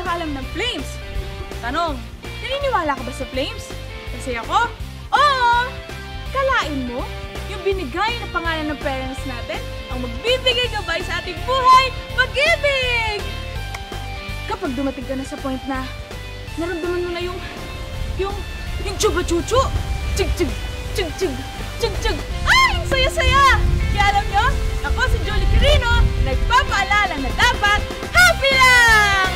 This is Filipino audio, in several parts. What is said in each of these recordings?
nakakaalam ng flames. Tanong, naniniwala ka ba sa flames? Kasi ako, oo! Kalain mo, yung binigay na pangalan ng parents natin ang magbibigay gabay sa ating buhay, pag-ibig! Kapag dumating ka na sa point na naramdaman mo na yung chuba-chuchu, chig-chig, chig-chig, chig-chig, ay, ang saya-saya! Kaya alam nyo, ako si Julie Quirino, nagpapaalala na dapat happy lang!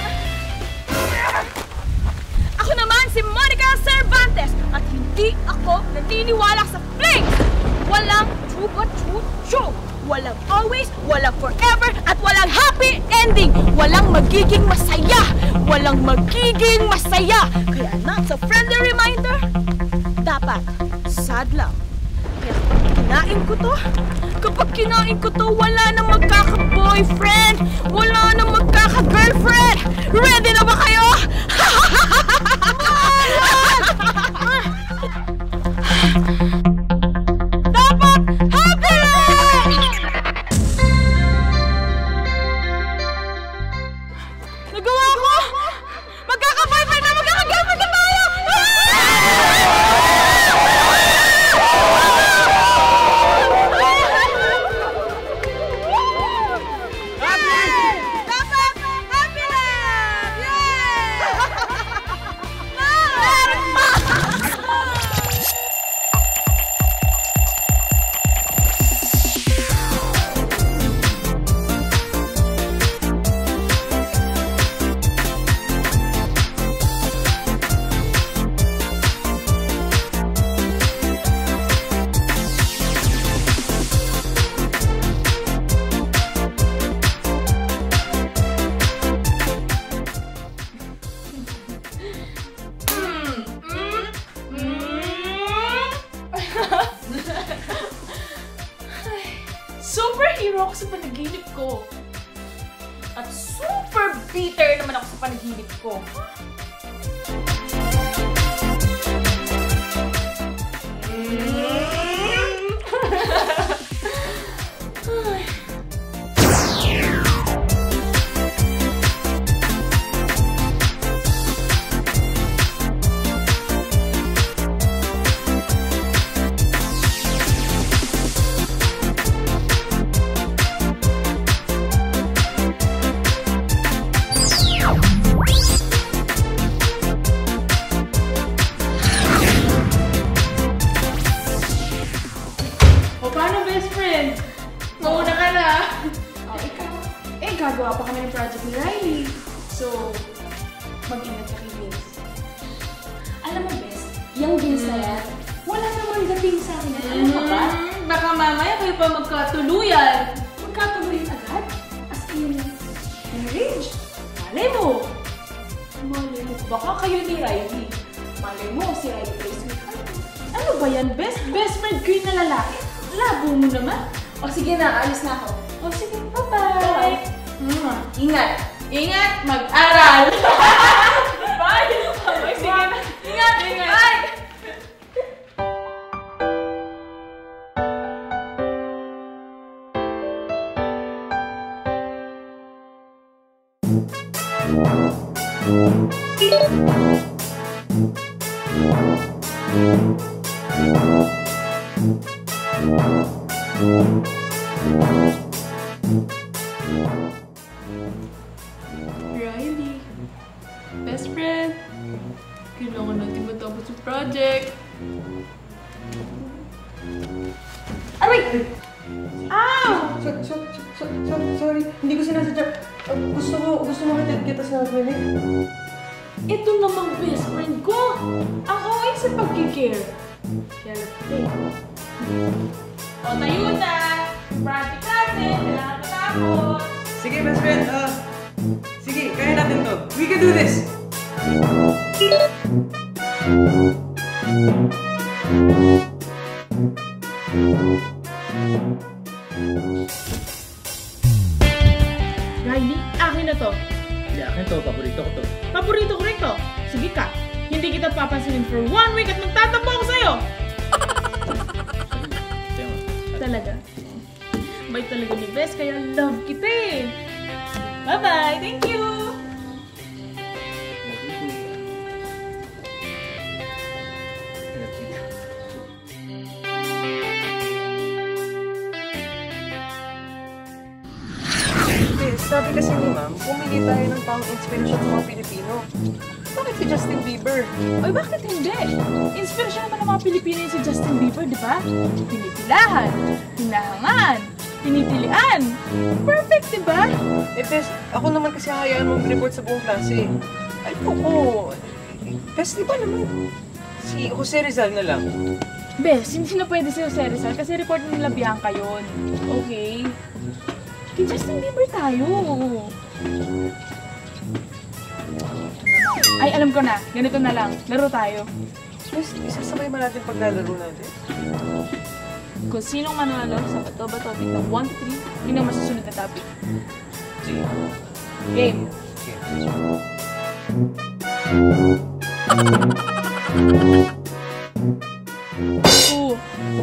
Ako naman si Monica Cervantes at hindi ako naniniwala sa flames! Walang chuba-chuchu! Walang always, walang forever, at walang happy ending. Walang magiging masaya. Walang magiging masaya. Kaya not a friendly reminder, dapat sad lang. Kaya kapag kinain ko to, wala na magkaka-boyfriend. Wala na magkaka-girlfriend. Ready na ba kayo? Superhero ako sa panaginip ko. At super bitter naman ako sa panaginip ko. Gagawa pa kami ng project ni Riley. So, mag-ingat ka kay Vince. Alam mo, Bes, yung Vince na yan, wala namang dating sa akin. Alam mo ba? Baka mamaya kayo pa magkatuluyan. Magkatuluyan agad? As in, marriage? Malay mo! Malay mo. Baka kayo ni Riley. Malay mo, si Riley plays with her. Ano ba yan, Bes? Best friend ko yung nalalaki. Labo mo naman. O sige na, alis na ako. O sige, bye-bye! Ingat mag-aral. Bye. Bye. Sige. Ingat. Bye. Riley, best friend, kailangan natin matapos yung project. Aray! Ow! Sorry, hindi ko sinasadya. Gusto mo hatid kita sa clinic. Ito namang best friend ko! Ako ay sa pagkikare. Kaya natin. O, tayo na! Project natin, kailangan matapos! Sige, best friend! Sige, kaya natin to. We can do this! Riley, akin na to. Hindi, akin to. Paborito ko to. Paborito ko rin to. Sige ka. Hindi kita papansinin for 1 week at magtatampo ako sa'yo! Talaga? Bait talaga ni Bes, kaya love kita eh! Bye-bye! Thank you! kasi ni ma'am, pumili tayo ng taong inspirasyon ng mga Pilipino. Bakit si Justin Bieber? Ay, bakit hindi? Inspirasyon naman ng mga Pilipino si Justin Bieber, di ba? Pinipilahan, hinahangaan, pinipilian. Perfect, di ba? Eh, Tess, ako naman kasi hayaan mong report sa buong klase. Ay, poko. Tess, di ba naman si Jose Rizal na lang? Bes, hindi na pwede si Jose Rizal kasi report ng Bianca yun. Okay? Kay Justin Bieber tayo. Ay, alam ko na. Ganito na lang. Laro tayo. Mas, isasabay ba natin pag nalaro natin? Kung sinong manalo sa Patoba topic ng 1-3, yun ang masusunod na topic. Game. Oo.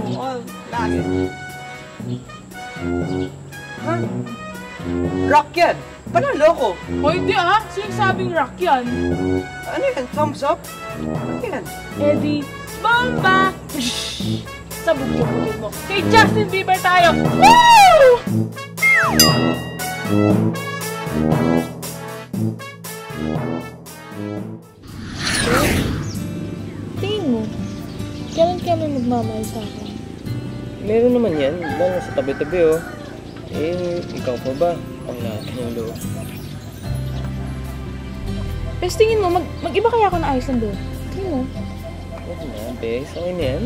Oo. Lagi. Ha? Rock yan! Panalo ko! Hoy, di ah! Sino yung sabing rock yan? Ano yan? Thumbs up? Ano yan? Eddie, bomba! Shhh! Sabog-sabog mo! Kay Justin Bieber tayo! Woo! Tingin mo, kailan kami magmamahal sa akin? Meron naman yan. Lang sa tabi-tabi oh. Eh, ikaw pa ba? Ang lahat ng loob. Bes, tingin mo, mag-iba kaya ako na ayos ng loob? Tingin mo? Oo na, Bes. Ang ina yan.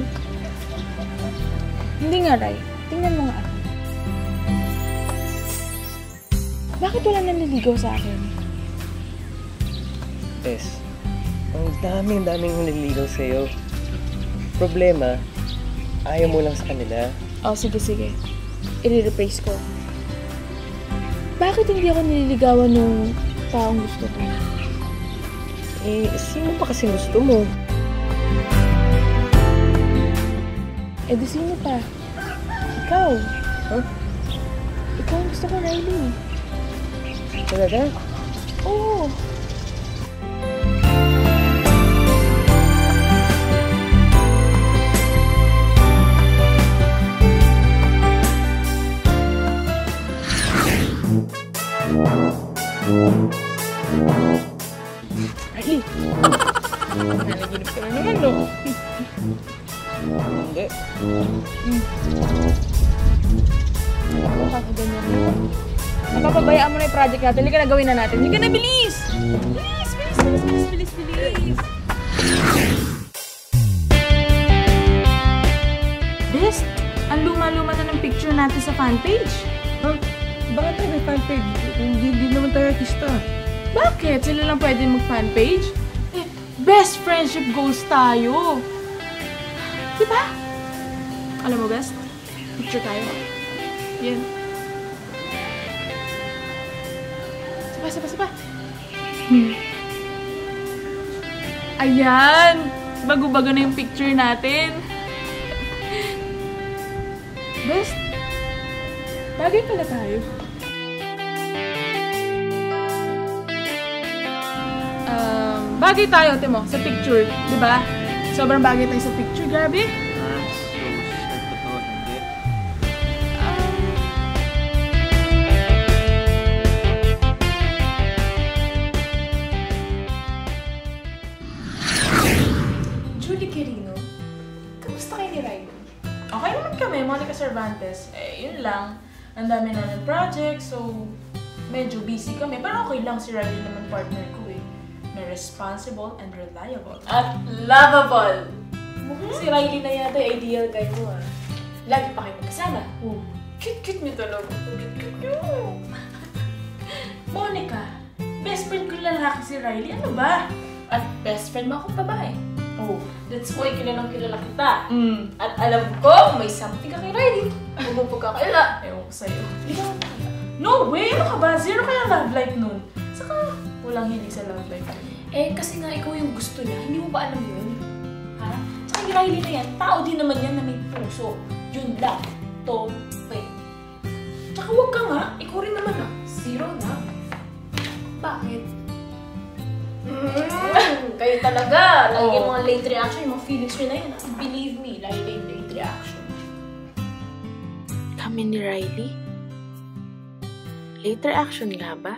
Hindi nga, Ray. Tingnan mo nga ako. Bakit wala nang naligaw sa akin? Bes, ang daming naligaw sa'yo. Problema, ayaw mo lang sa kanila. Oh, sige. I-replace ko. Bakit hindi ako nililigawan ng taong gusto ko? Eh, sino pa kasi gusto mo? Eh, di sino pa? Ikaw. Huh? Ikaw ang gusto ko, Riley. Talaga? Oo. Riley! Nalaginip ka na naman, no? Hindi. Ako kakaganyan mo. Napapabayaan mo na yung project natin. Hindi ka na gawin na natin. Hindi ka na, bilis! Bilis! Bes, ang luma-luma na ng picture natin sa fanpage. Huh? Baka tayo may fanpage. Hindi naman tayo artista. Bakit? Sila lang pwede mag-fanpage? Eh, best friendship goals tayo! Diba? Alam mo, guys? Picture tayo. Yan. Saba! Ayan! Bago-bago na yung picture natin. Best! Bagay pala tayo. Bagay tayo, Timo, sa picture, di ba? Sobrang bagay tayo sa picture, grabe. Julie Quirino, kamusta kayo ni Riley? Okay naman kami, Monica Cervantes. Eh, yun lang. Ang dami namin project, so medyo busy kami. Pero okay lang, si Riley naman partner ko eh. May responsible and reliable. At lovable! Mukhang si Riley na yata yung ideal guy mo ah. Lagi pa kayo magkasama. Cute-cute niyo talaga. Cute-cute niyo. Monica, best friend ko lalaki si Riley. Ano ba? At best friend mo akong babae. Oh, that's why kilalang-kilala kita. At alam ko, may something ka kay Riley. Huwag pagkakaila. Ewan ko sa'yo. No way! Ano ka ba? Zero kaya love life nun. Saka walang hilig sa love life. Eh, kasi nga ikaw yung gusto niya. Hindi mo ba alam yun? Ha? Saka yung Riley na yan, tao din naman yan na may puso. Yun lang. Tope. Tsaka huwag ka nga. Ikaw rin naman ha. Zero na. Bakit? Kayo talaga. Lagi yung mga late reaction, yung mga feelings nyo na yun. Believe me, lagi yung late reaction. Kami ni Riley? Interaction nga ba?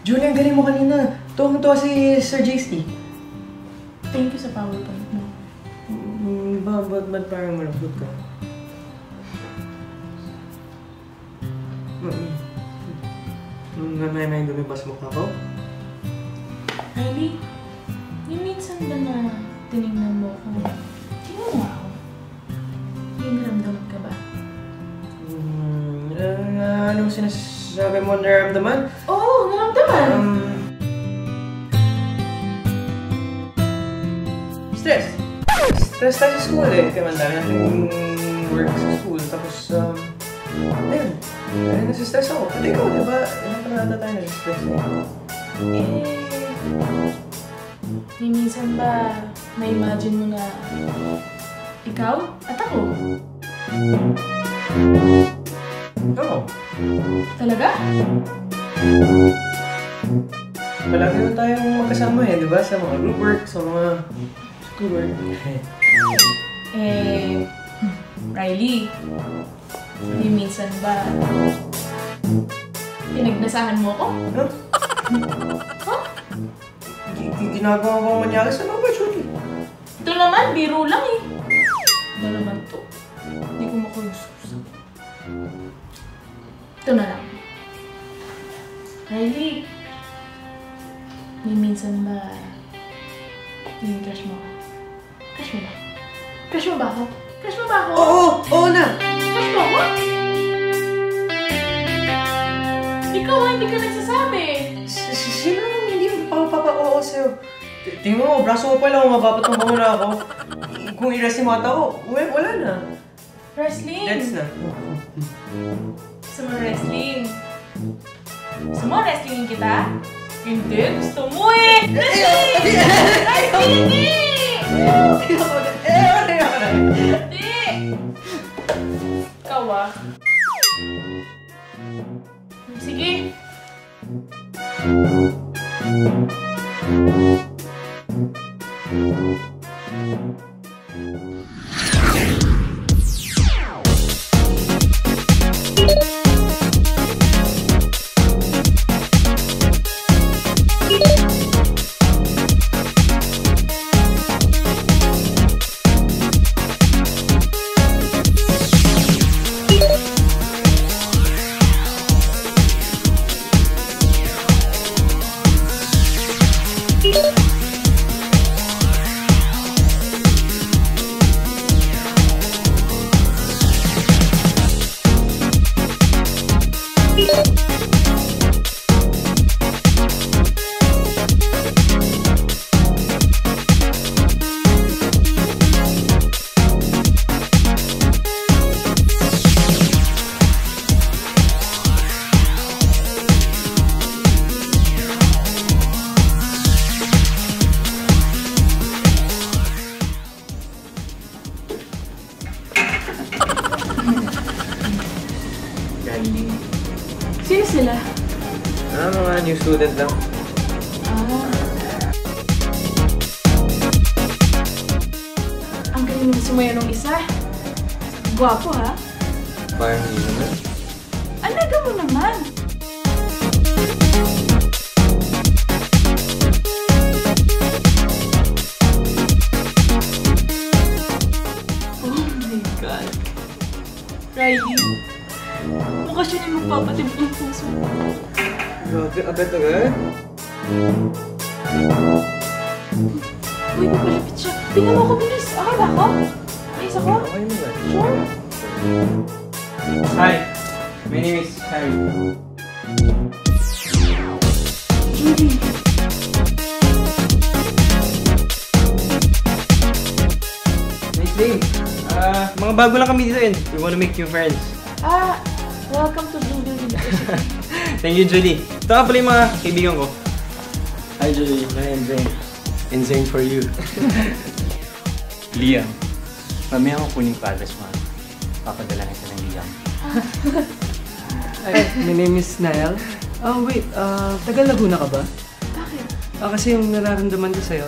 Julie, ang galing mo kanina. Tuwang-tuwa si Sir JC. Thank you sa PowerPoint mo. Ba't parang malungkot ka? May lumibas mo ka ko? Riley, yung minsan ba na tinignan mo ko? Tingnan mo ako. May naramdaman ka ba? Anong sinasabi mo naramdaman? Oo, naramdaman! Stress! Stress tayo sa school eh. Kaya mandami nating work sa school. Tapos, ayun. Ay, nasistress ako. At ikaw, diba? Ilang panahanda tayo nasistress mo? Eh, minsan ba na-imagine mo na ikaw at ako? Oo. Talaga? Palagi na tayong magkasama eh, diba? Sa mga group work, sa mga school work. Eh, Riley. Hindi minsan ba pinagnasahan mo ako? Ano? Huh? Ginagawa ko ang manyalas. Ano ba, Julie? Ito naman, biro lang eh. Ano naman to? Hindi ko makonsusan. Ito na lang. Riley, hindi minsan ba hindi crush mo? Crush mo ba? Crush mo ba ako? Crush mo ba ako? Oo! Oo na! Crush mo ako? Ikaw ha, hindi ka nagsasabi. Sino naman hindi magpapapakoo sa'yo? Tingnan mo, braso ko pa lang kung mapapatumbaw na ako. Kung i-rest yung mata ko, wala na. Wrestling? That's na. Gusto mo wrestling? Gusto mo wrestlingin kita? Hindi, gusto mo eh! Wrestling! Wrestlingin! Hindi! Ikaw ah. Sige. Sino sila? Mga new student lang. Ang galing na sumaya nung isa. Gwapo ha? Parang hindi naman. Alaga mo naman! Oh my God! Riley! Mukha siya niyang magpapatibot ng puso. Grabe, agad-agad? Uy, magpalapit siya. Tingnan mo ako, bilis. Okay ba ako? Ayos ako? Okay mo ba? Sure? Hi, my name is Harry. Julie. Nice day. Mga bago lang kami dito. We want to make new friends. Welcome to Bluebell University. Thank you, Julie. Ito ka pala yung mga kaibigan ko. Hi, Julie. I'm Zane. And Zane for you. Liam. Mamaya ako kuning padas, ma. Papadala kita ng Liam. My name is Niall. Oh, wait. Tagal Laguna ka ba? Bakit? Kasi yung nararamdaman ko sa'yo,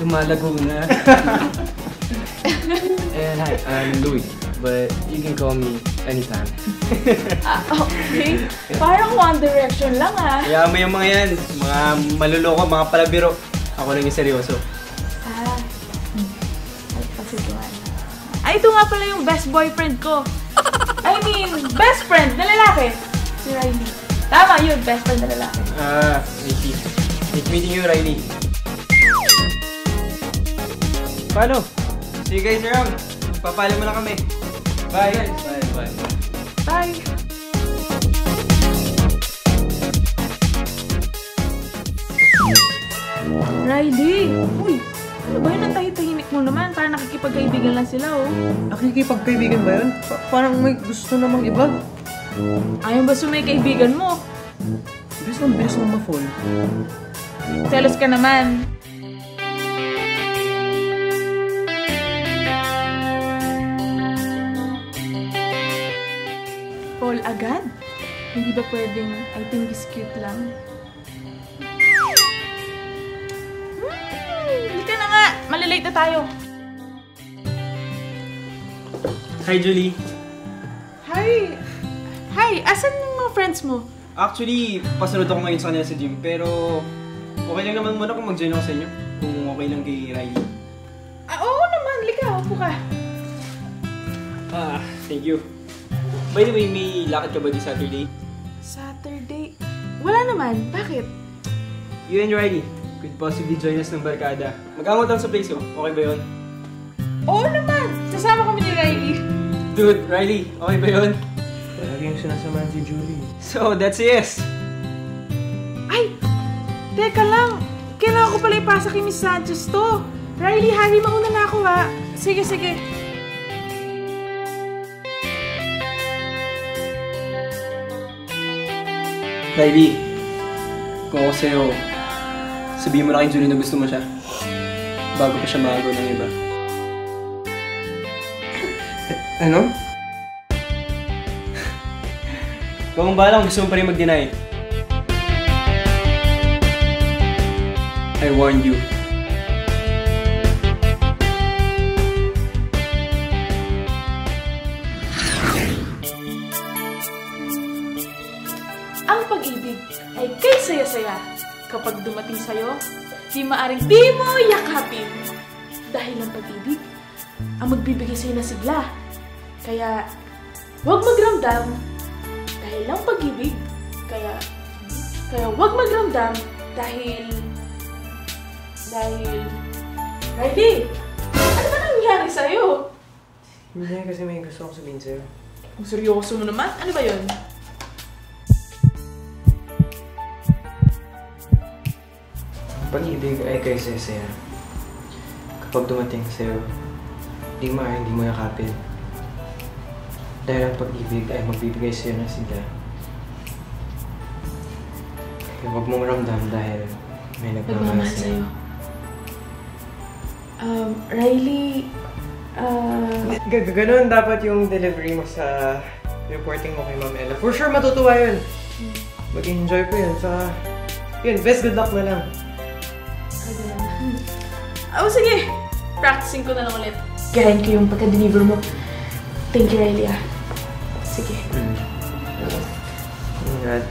lumalago na. And hi, I'm Louie. But you can call me Anytime. Okay. Parang One Direction lang ha. Yeah, may mga yan. Mga maluloko, mga palabiro. Ako lang yung seryoso. Ay, ito nga pala yung best boyfriend ko. I mean, best friend na lalaki. Si Riley. Tama yun, best friend na lalaki. Maybe. Nice meeting you, Riley. Paano? See you guys around. Papali mo na kami. Bye. Bye. Bye. Bye. Riley! Uy! Ano ba yun? Ang tahit-tahinik mo naman. Parang nakikipagkaibigan lang sila, oh. Nakikipagkaibigan ba yun? Parang may gusto namang iba. Ayaw ba sumikaibigan mo? Bilis lang ma-fall. Selos ka naman. Agad? Hindi ba pwedeng I think it's cute lang? Halika na nga! Malilate na tayo! Hi, Julie! Hi! Hi! Asan yung mga friends mo? Actually, pasunod ako ngayon sa kanila sa gym, pero okay lang naman muna kung mag-join ako sa inyo. Kung okay lang kay Riley. Oo naman! Halika! Upo ka! Thank you. By the way, may lakad ka ba di Saturday? Saturday? Wala naman. Bakit? You and Riley could possibly join us ng barkada. Mag-angot lang sa place ko. Okay ba yun? Oo naman! Sasama kami ni Riley. Dude, Riley, okay ba yun? Talaga yung sinasamahan si Julie. So, that's a yes! Ay! Teka lang! Kailangan ko pala ipasa kay Miss Sanchez to. Riley, hari, mauna na ako ha. Sige, sige. Riley, kung ako sa'yo, sabihin mo na kay Julie na gusto mo siya bago pa siya magawa ng iba. Ano? Kung bahala kung gusto mo pa rin mag-deny. I warned you. Saya-saya kapag dumating sa'yo, di maaring di mo yakapin. Dahil ang pag-ibig, ang magbibigay sa'yo na sigla. Kaya, huwag magramdam. Dahil ang pag-ibig, kaya huwag magramdam. Dahil, Riley, ano ba nangyari sa'yo? Hindi na kasi may gusto akong sabihin sa'yo. Ang seryoso mo naman, ano ba yun? Pag-ibig ay kay saya-saya. Kapag dumating sa'yo, hindi mo yakapin. Dahil ang pag-ibig ay magbibigay sa'yo na sila. Kaya huwag mong ramdam dahil may nagmamahal sa'yo. Riley, Ganoon dapat yung delivery mo sa reporting mo kay Ma'am Ella. For sure matutuwa yun. Mag-enjoy po yun. Sa yun, best good luck na lang. Oh, sige! Practicing ko na lang ulit. Garahin ko yung pagka-deliver mo. Thank you, Riley, ah. Sige. Ingat.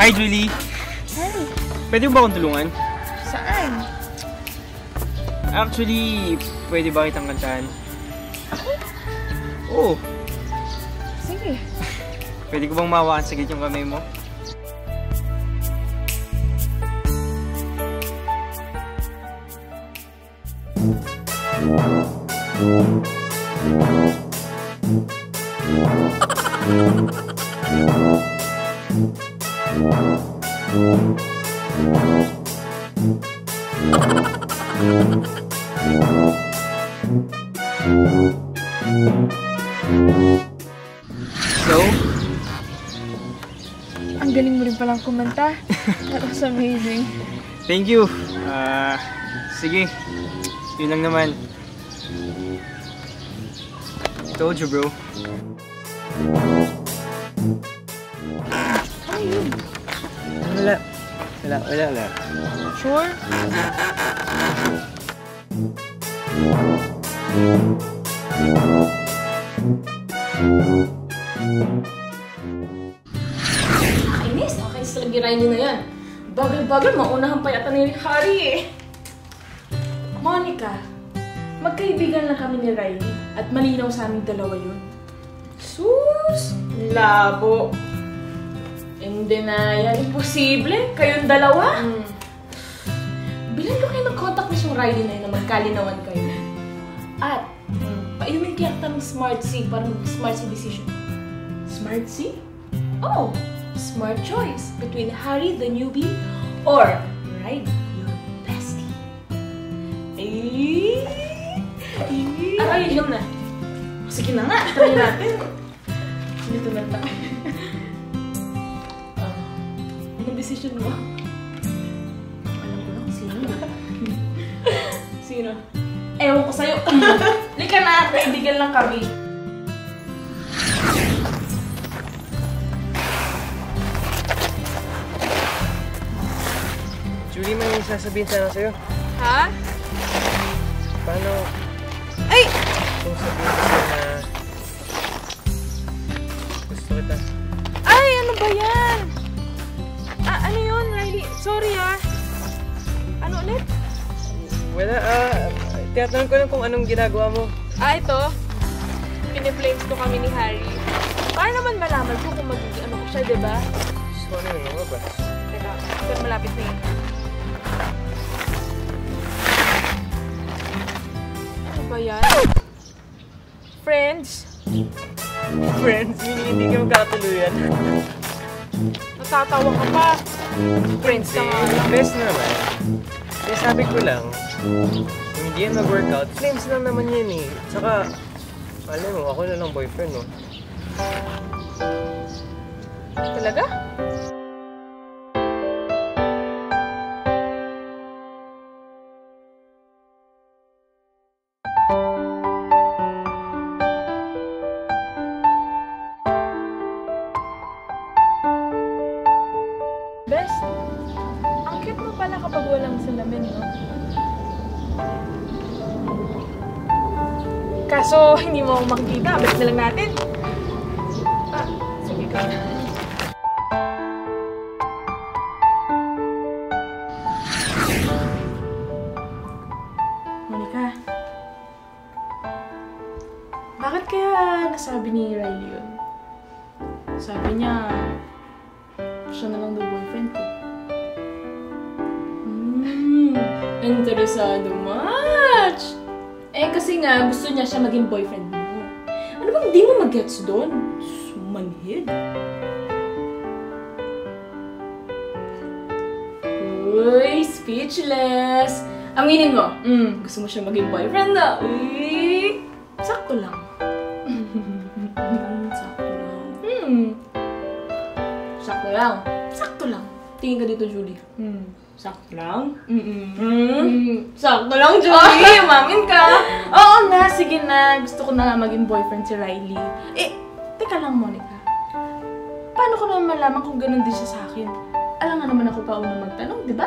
Hi, Julie! Hi! Pwede mo ba akong tulungan? Saan? Actually, pwede ba kitang kantahan? Ako? Oo. Sige. Pwede ko bang mahawakan saglit yung kamay mo? Ang galing mo rin palang kumanta. That was amazing. Thank you. Sige. Yun lang naman. Told you, bro. Ano yun? Wala. Sure? Inis, okay sa lagirain niyo na yan. Bagal-bagal, maunahan pa yata ni Hari eh. Monica, magkaibigan na kami ni Riley at malinaw sa aming dalawa yun. Sus! Labo! Hindi na yan. Imposible! Kayong dalawa? Mm. Bilan ko kayo mag-contact ni yung Riley na yun na magkalinawan kayo. At, painumin kaya ng Smart C para mag-smart sa decision. Smart C? Oh! Smart choice between Harry the newbie or Riley your bestie. Ay, yun na. Sige na nga, try natin. Dito na tayo. Ano decision mo? Alam ko na kung sino. Sino? Ewan ko sa'yo. Lika na, kaibigan lang kami. Julie, may sasabihin sana sa'yo. Ha? Paano? Ay! Kung sabihin ko na gusto kita. Ay! Ano ba yan? Ano yun, Riley? Sorry ah. Ano ulit? Wala ah. Tinatanong ko lang kung anong ginagawa mo. Ito. Piniflames ko kami ni Harry. Para naman malaman ko kung magiging ano ko siya, diba? Sorry, ano ba? Teka, pero malapit na yun. Ano ba yan? Friends, hindi ka magkakatuluyan. Natatawa ka pa. Friends na nga lang. Best naman. Kaya sabi ko lang, kung hindi yan mag-workout, flames lang naman yan eh. Tsaka, alam mo, ako na lang boyfriend mo. Talaga? Best, ang cute mo pala kapag walang salamin, no? Kaso, hindi mo akong makikita. Balik na lang natin. Sige ka. Monica, bakit kaya nasabi ni Riley yun? Sabi niya, siya na lang daw boyfriend ko. Interesado much! Eh kasi nga, gusto niya siya maging boyfriend mo. Ano bang di mo mag-gets doon? Sumanhid. Uy, speechless! Aminin mo, gusto mo siya maging boyfriend na. Uy, sakto lang. Sakto lang. Sakto lang. Tingin ka dito, Julie. Sakto lang? Sakto lang, Julie! Umamin ka! Oo na, sige na. Gusto ko na nga maging boyfriend si Riley. Eh, teka lang, Monica. Paano ko naman malaman kung ganun din siya sa akin? Alam nga naman ako pa una magtanong, di ba?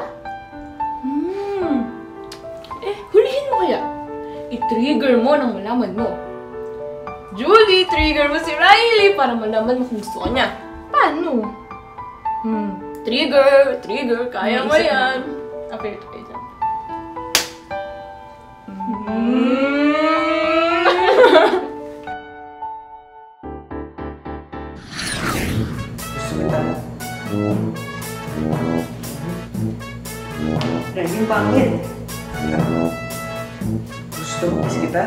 Eh, hulihin mo kaya. I-trigger mo nang malaman mo. Julie, trigger mo si Riley para malaman mo kung gusto ka niya. Paano? Trigger, kaya mo yan. Okay, kaya dyan. Riley, pangit. Gusto mo kiss kita?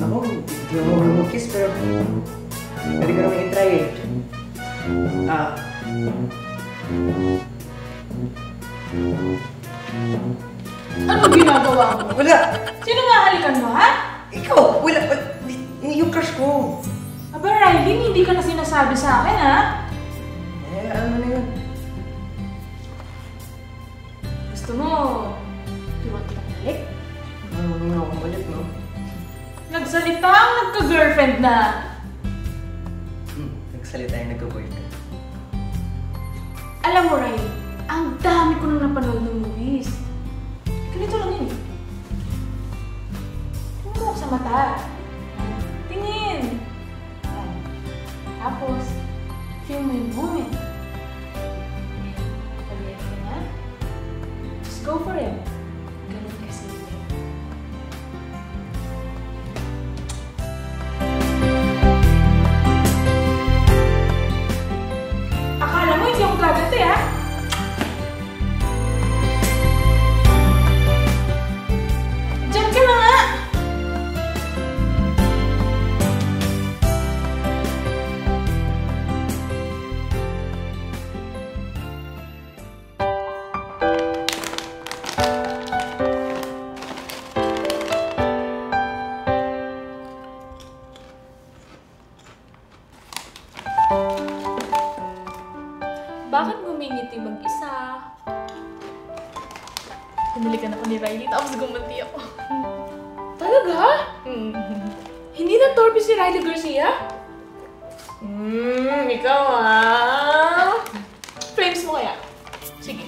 Ako, hindi mo mag-kiss pero pwede ko naman i-try eh. Ano ginagawa mo? Wala! Sino mahalikan mo, ha? Ikaw! Wala! Yung crush ko! Aba, Riley, hindi ka na sinasabi sa akin, ha? Eh, ano na yun? Gusto mo... Do you want to balik? Ano, wala ko. Nagsalita ang nagka-girlfriend na. Nagsalita yung nagka-boyfriend. Alam mo, Ray, ang dami ko nang napanood ng movies. Ganito lang yun. Tingin mo ako sa mata. Tingin. Tapos, feel mo yung moment. Pag-iit ka na, just go for it. Ganun kasi. Akala mo hindi ako gagat eh, ha? Diyan ka na nga! Bakit ngumingiti mag-isa? Pinalikan ako ni Riley, tapos gumanti ako. Talaga? Hindi na-torpe si Riley Garcia? Ikaw ah! Frames mo kaya? Sige.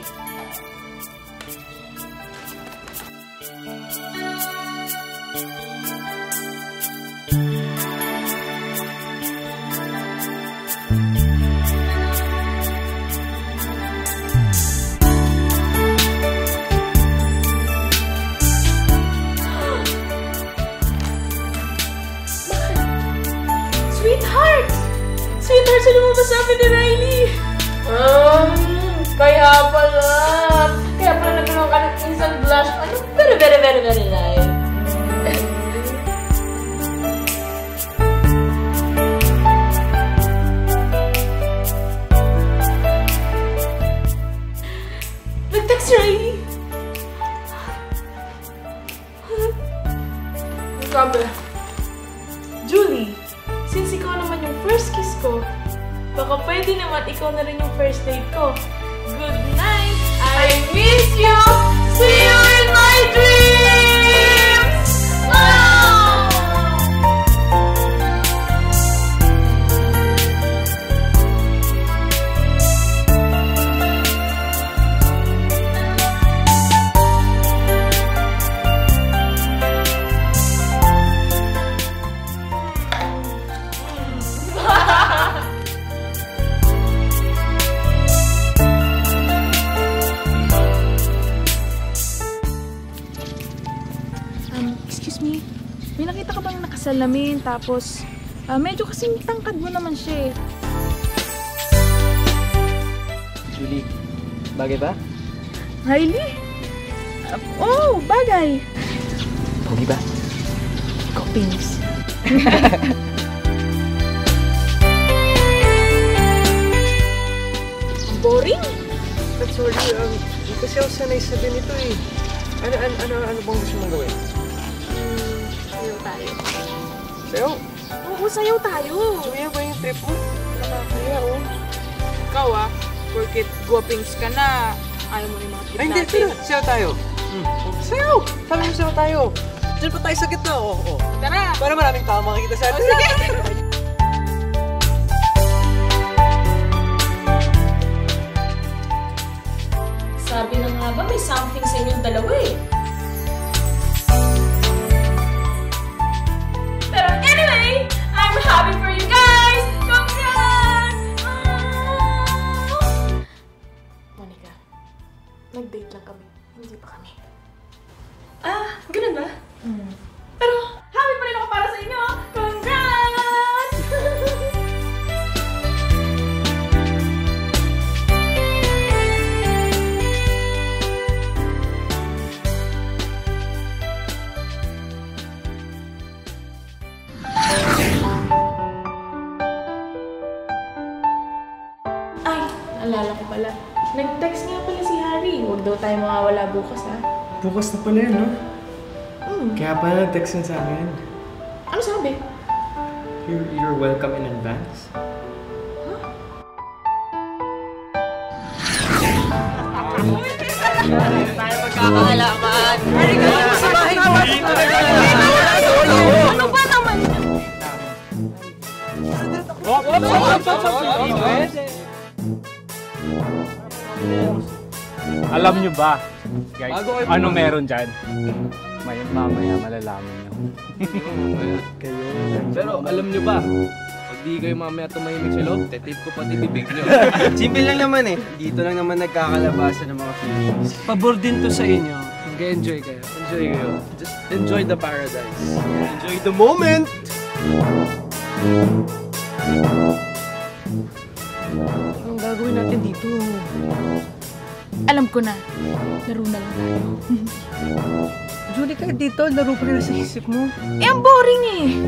Sweetheart, sino mo ba sabi ni Riley? Kaya pala nagkaroon ka ng instant blush. Ano? Very nice. Nag-text si Riley. Grabe. Julie, since ikaw naman yung first kiss ko, baka pwede naman ikaw na rin yung first date ko. Good night! I miss you! See you in my dreams! Wow! Excuse me, may nakita ka bang nakasalamin tapos medyo kasing tangkad mo naman siya eh. Julie, bagay ba? Riley? Oh, bagay! Pogi ba? Ikaw, penis. Boring? That's sorry, kasi ako sanay sabihin ito eh. Ano bang gusto mong gawin? Sayaw tayo. Sayaw? Oo, sayaw tayo. Sayaw ba yung trip mo? Nakakaya, oh. Ikaw ah, porkit guwapings ka na, ayaw mo rin mga trip natin. Ay, hindi, pero sayaw tayo. Sayaw! Sabi mo sayaw tayo. Diyan pa tayo sa gitna, oo. Tara! Para maraming tao makikita sa atin. Sige! Sabi na nga ba, may something sa inyong dalawa eh. Pero anyway, I'm happy for you guys! Congrats! Monica, nag-date lang kami. Hindi pa kami. Ah, ganun ba? Pero happy pa rin ako para sa inyo! Congrats! Nag-text nga pala si Harry. Huwag daw tayo mawawala bukas, ha? Bukas na pala yun, no? Kaya pala nag-text yun sa amin. Ano sabi? You're welcome in advance. Huh? Tayo magkakahalaman! Harry, gawin mo sa bahay! Ano ba? Alam nyo ba, guys, ano meron dyan? May mamaya malalaman nyo. Pero alam nyo ba, pag di kayo mamaya tumahimik sa loob, tetape ko pati bibig nyo. Simple lang naman eh. Dito lang naman nagkakalabasan ng mga feelings. Pabor din to sa inyo. Mag-enjoy kayo. Enjoy kayo. Just enjoy the paradise. Enjoy the moment! Anong gagawin natin dito? Alam ko na. Laro na lang tayo. Julie, kahit dito, laro pa rin sa isip mo. Eh, ang boring eh!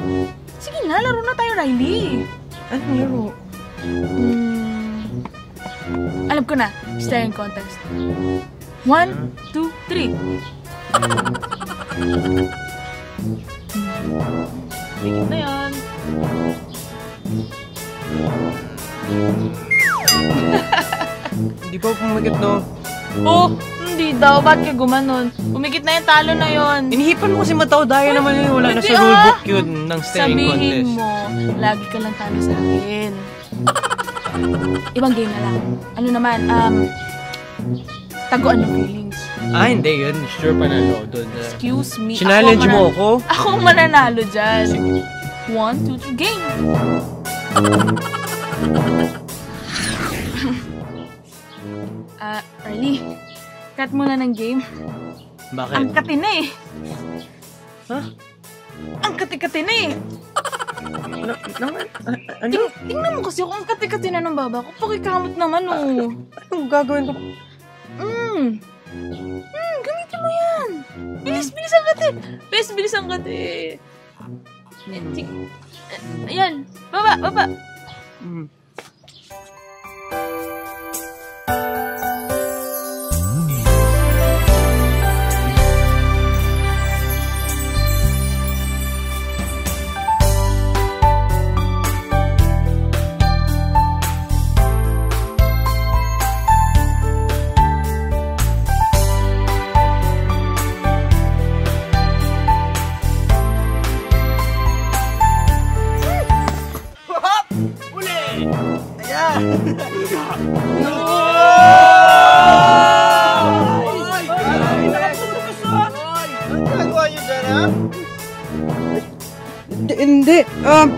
Sige na, laro na tayo, Riley! Anong laro? Alam ko na. Stay in context. 1, 2, 3. Dikit na yan. Hindi pa pumikit, no? Oh, hindi daw. Ba't kayo gumanon? Pumikit na yung talo na yon. Inihipan mo kasi mataw dahil naman yun. Wala na sa rulebook yun ng staring contest. Sabihin mo, lagi ka lang talo sa akin. Ibang game na lang. Ano naman, taguan ng feelings. Ah, hindi yun. Sure panalo doon. Excuse me. Challenge mo ako? Ako ang mananalo dyan. 1, 2, 3, game! Riley, cut muna ng game. Bakit? Ang kati na eh. Huh? Ang kati-kati na eh. Ano? Tingnan mo kasi kung ang kati-kati na ng baba ko. Pakikamot naman oh. Anong gagawin ko? Gamitin mo yan. Bilis ang kati. Bilis ang kati. Ayan. Baba.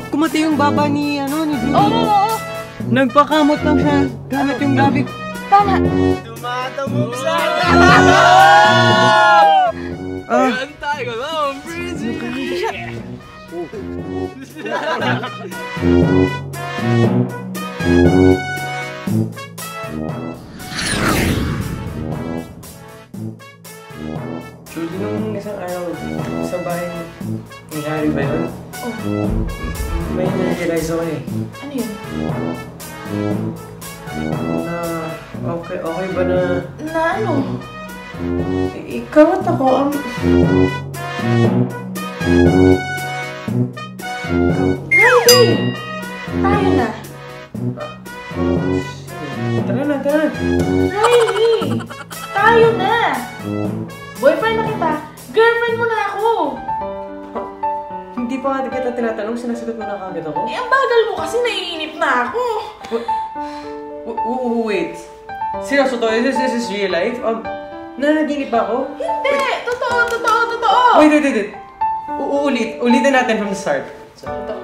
Kumati yung baba ni, ano, ni Julie. Oo. Nagpakamot lang siya. Gamit yung graphic. Tama. Tumatamog sa akin. Ayan tayo na, ang breezy. Julie, nung isang araw sa bahay ni Harry ba yun? Oh. May na-realize ako eh. Ano yun? Na okay ba na... Na ano? Ikaw at ako ang... Riley! Tayo na! Tara na! Riley! Tayo na! Boyfriend na kita! Girlfriend mo na ako! Hindi pa nga kita tinatanong, sinasagot mo na kagad ako? Eh, ang bagal mo kasi naiinip na ako! Wait! Seryoso to? Is this real life? Nanaginip ba ako? Hindi! Wait. Totoo! Wait! Ulitin natin from the start. So, ito.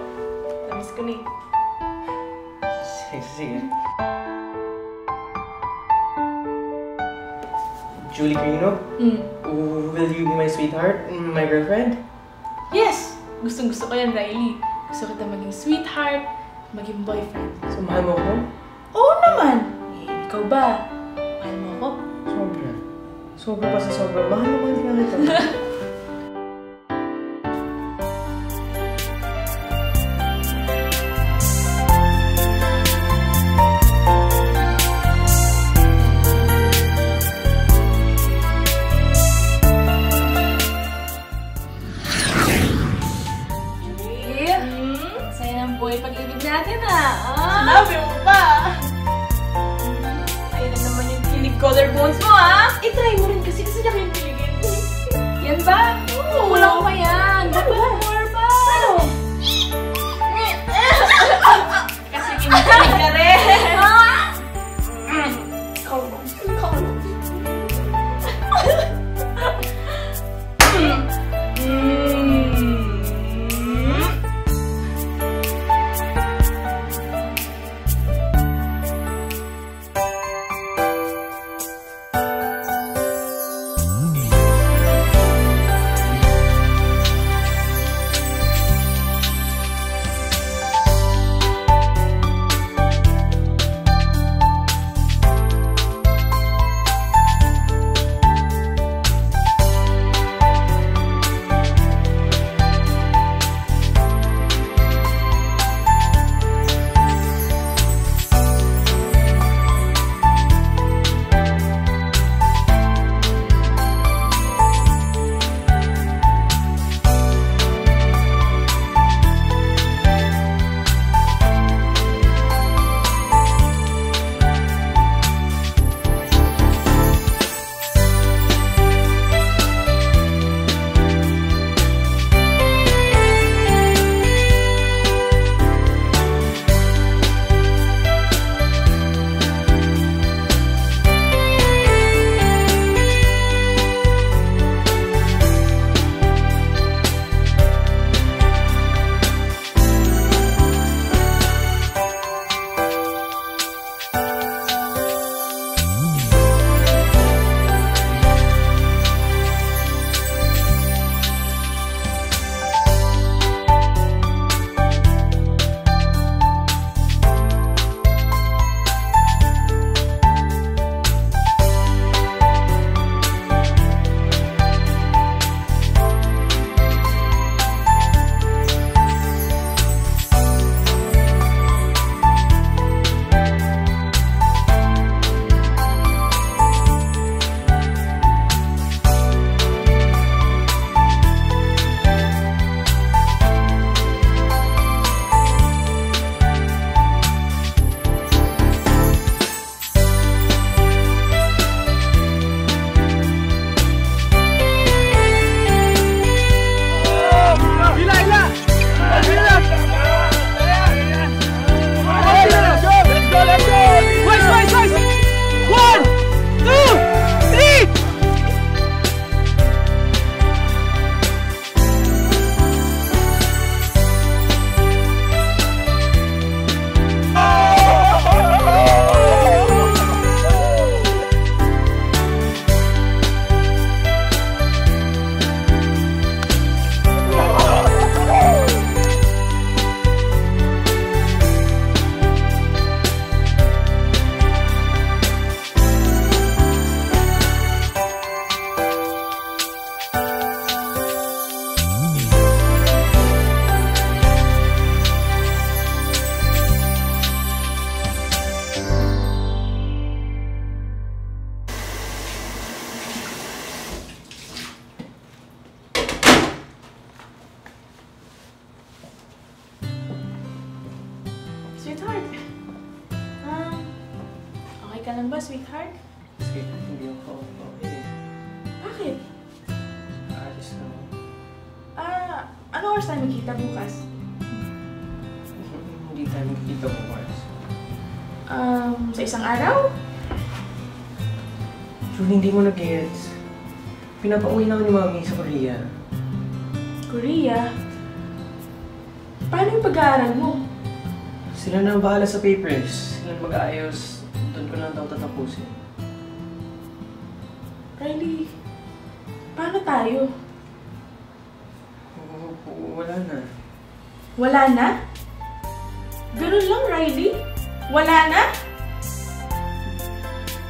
Namiss ko na eh. Sige. Julie Quirino? Will you be my sweetheart? My girlfriend? Yes! Gustong-gusto ko yan, Riley. Gusto kita maging sweetheart, maging boyfriend. So, mahal mo ako? Oo naman! Eh, ikaw ba? Mahal mo ako? Sobra. Sobra pa sa sobra. Mahal mo hindi na kita. Kasi ka lang ba, sweetheart? Sweetheart, hindi ako okay. Bakit? Aalis na ako. Ano oras tayo magkita bukas? Hindi tayo magkita bukas. Sa isang araw? Julie, hindi mo na-gets. Pinapauwi na ako ni Mami sa Korea. Korea? Paano yung pag-aaral mo? Sila na ang bahala sa papers. Sila mag-aayos. Doon ko lang daw tatapusin. Riley, paano tayo? Wala na. Wala na? Ganun lang, Riley? Wala na?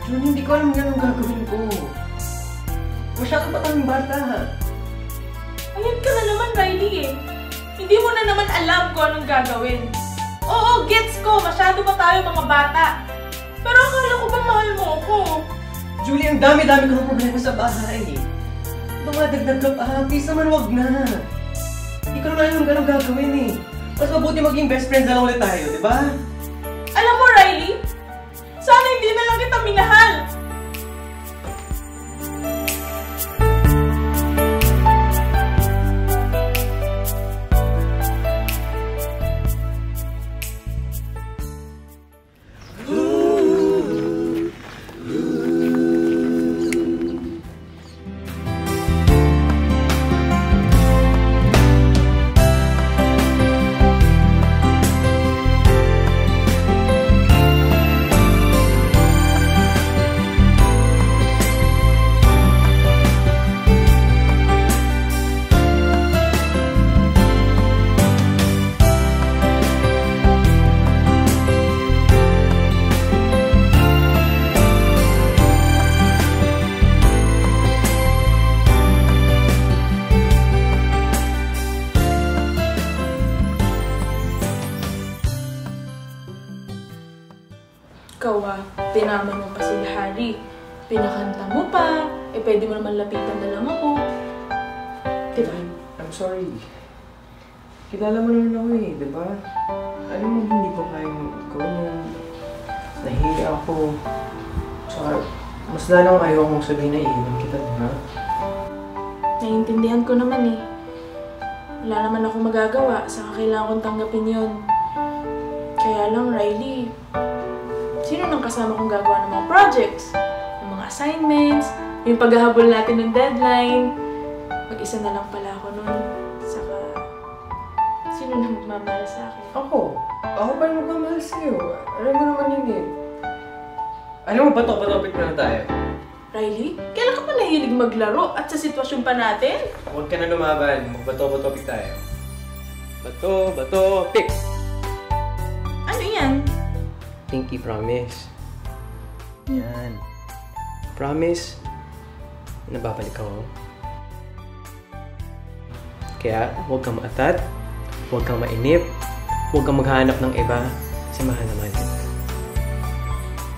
June, hindi ko alam ganun gagawin ko. Masyado pa kaming bata. Ayan ka na naman, Riley eh. Hindi mo na naman alam ko anong gagawin. Oo, gets ko. Masyado pa tayo mga bata. Pero akala ko ba mahal mo ako? Julie, ang dami-dami ko ng problema sa bahay. Dumadagdag ka pa. Please naman, wag na. Hindi ko naman alam ganong gagawin eh. Mas mabuti maging best friends na lang ulit tayo, di ba? Alam mo, Riley, sana hindi na lang kita minahal. Tinama mo pa si Harry. Pinakanta mo pa. Eh, pwede mo naman lapitan na lang ako. Diba? I'm sorry. Kilala mo naman ako eh, diba? Alam mo, hindi ko kayang gawin na nahiya ako. Tsaka, mas lalang ayaw akong sabihin na iiwan kita, diba? Naiintindihan ko naman eh. Wala naman akong magagawa. Saka kailangan kong tanggapin yun. Kaya lang, Riley, sino nang kasama kong gagawa ng mga projects, ng mga assignments, yung paghahabol natin ng deadline. Mag-isa na lang pala ako nun. Saka, sino nang magmamahal sa akin? Ako? Ako ba yung magmamahal sa'yo? Alam mo naman yun eh. Alam mo ba ito? Patopik na tayo. Riley, kailan ka pa nahilig maglaro at sa sitwasyon pa natin? Huwag ka na lumaban. Magbato-batopik tayo. Bato-batopik! Ano yan? Pinky, promise. Yan. Promise, nababalik ako. Kaya huwag kang maatat, huwag kang mainip, huwag kang maghanap ng iba, kasi mahal naman.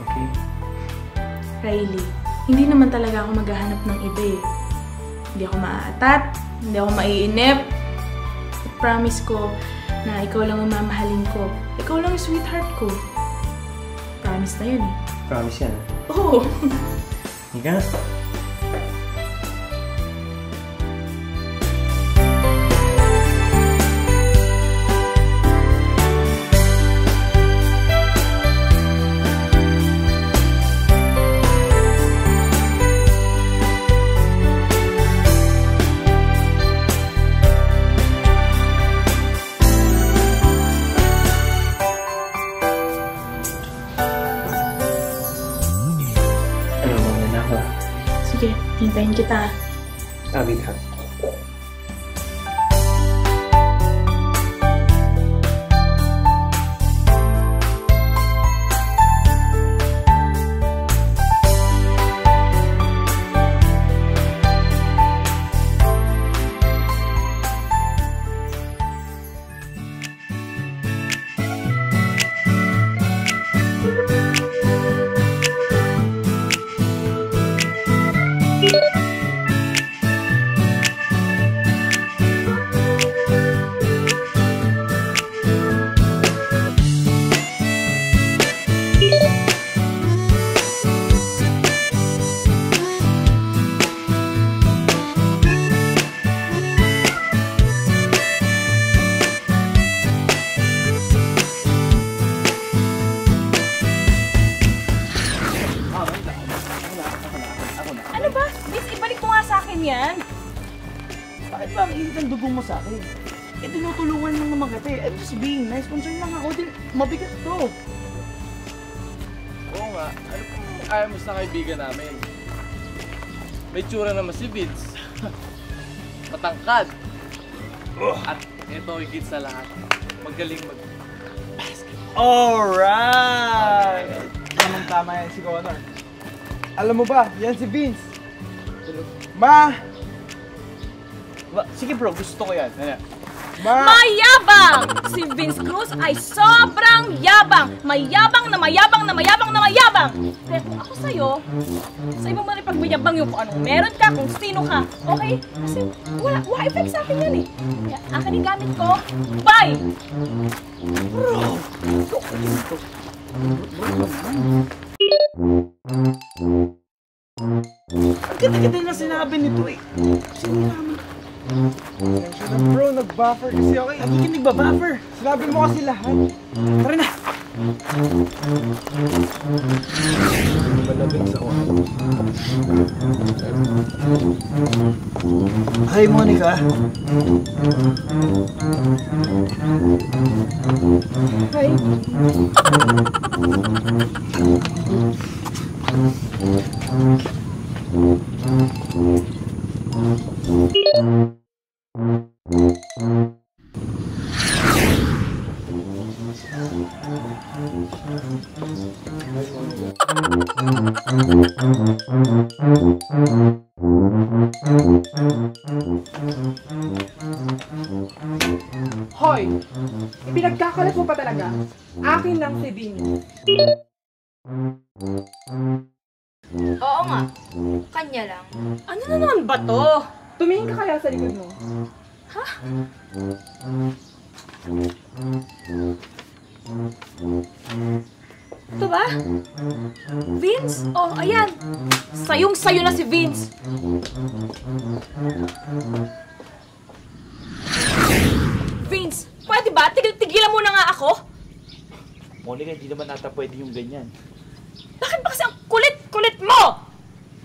Okay? Riley, hindi naman talaga ako maghahanap ng iba eh. Hindi ako maaatat, hindi ako maiinip. Promise ko na ikaw lang ang mamahalin ko. Ikaw lang yung sweetheart ko. Promise na yun eh. Promise yan? Oo! Higa! Hintayin kita. Abid ha. ng dugo mo sa akin. Eh, tinutulungan mo naman kita eh. I'm just being nice. Concern lang ako. Mabigat to. Oo nga. Ano kung ayaw mo sa kaibigan namin? May tsura naman si Vince. Matangkad. At ito, higit sa lahat. Magaling mag-basketball. Alright! Tamang-tama yan si Connor. Alam mo ba, yan si Vince. Ma! Sige bro, gusto ko yan. Mayabang! Si Vince Cruz ay sobrang yabang! Mayabang na mayabang na mayabang na mayabang! Pero kung ako sa'yo, sa iba mo rin pagmayabang yung kung anong meron ka, kung sino ka, okay? Kasi wala effect sa akin yan eh. Kaya akin yung gamit ko, bye! Bro! Ang ganda-ganda na sinabi nito eh. Kasi hindi naman. Bro, nag-buffer kasi okay. Ang ikin nagbabuffer. Sinabi mo kasi lahat. Tara na! Malabit sa oras. Hi, Monica. Hi. Hoy! Ipinagkakalat mo pa talaga. Akin lang si Vinny. Oo nga. Kanya lang. Ano na naman ba to? Tumingin ka kaya sa likod mo? Ha? Ito ba? Vince? Oh, ayan. Sayong-sayo na si Vince. Vince, pwede ba? Tigil-tigilan mo na nga ako? Monica, hindi naman ata pwede yung ganyan. Bakit ba kasi ang kulit-kulit mo?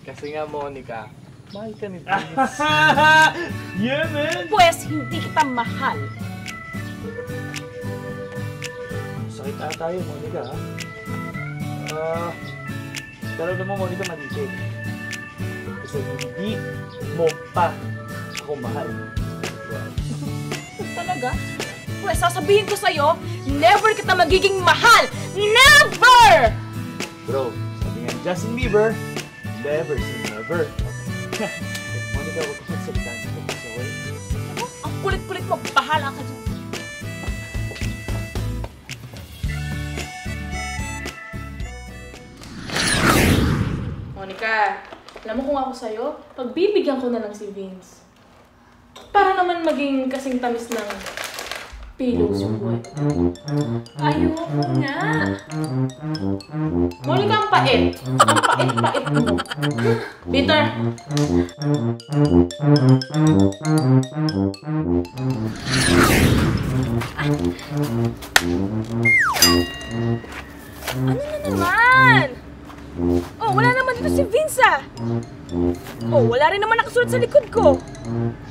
Kasi nga, Monica, mahal ka ni Vince. Yeah, man! Pues, hindi kita mahal. Sakit na tayo, Monica, ha? Pero naman, Monica, manitig. Kasi hindi mo pa ako mahal. Talaga? Pues, sasabihin ko sa'yo, never kita magiging mahal! Never! Bro, sabi nga ni Justin Bieber, never say never. Monica, huwag ka sabitan sa pagkasawa. Ako? Ang kulit-kulit mo, bahala ka dyan. Monica, alam mo kung ako sa'yo, pagbibigyan ko na lang si Vince. Para naman maging kasing tamis ng pillows yung buhay. Ayoko nga! Monica, ang pait! Ang pait-pait mo! Peter! Ano na naman? Oh, wala naman dito si Vince ah! Oh, wala rin naman nakasulat sa likod ko!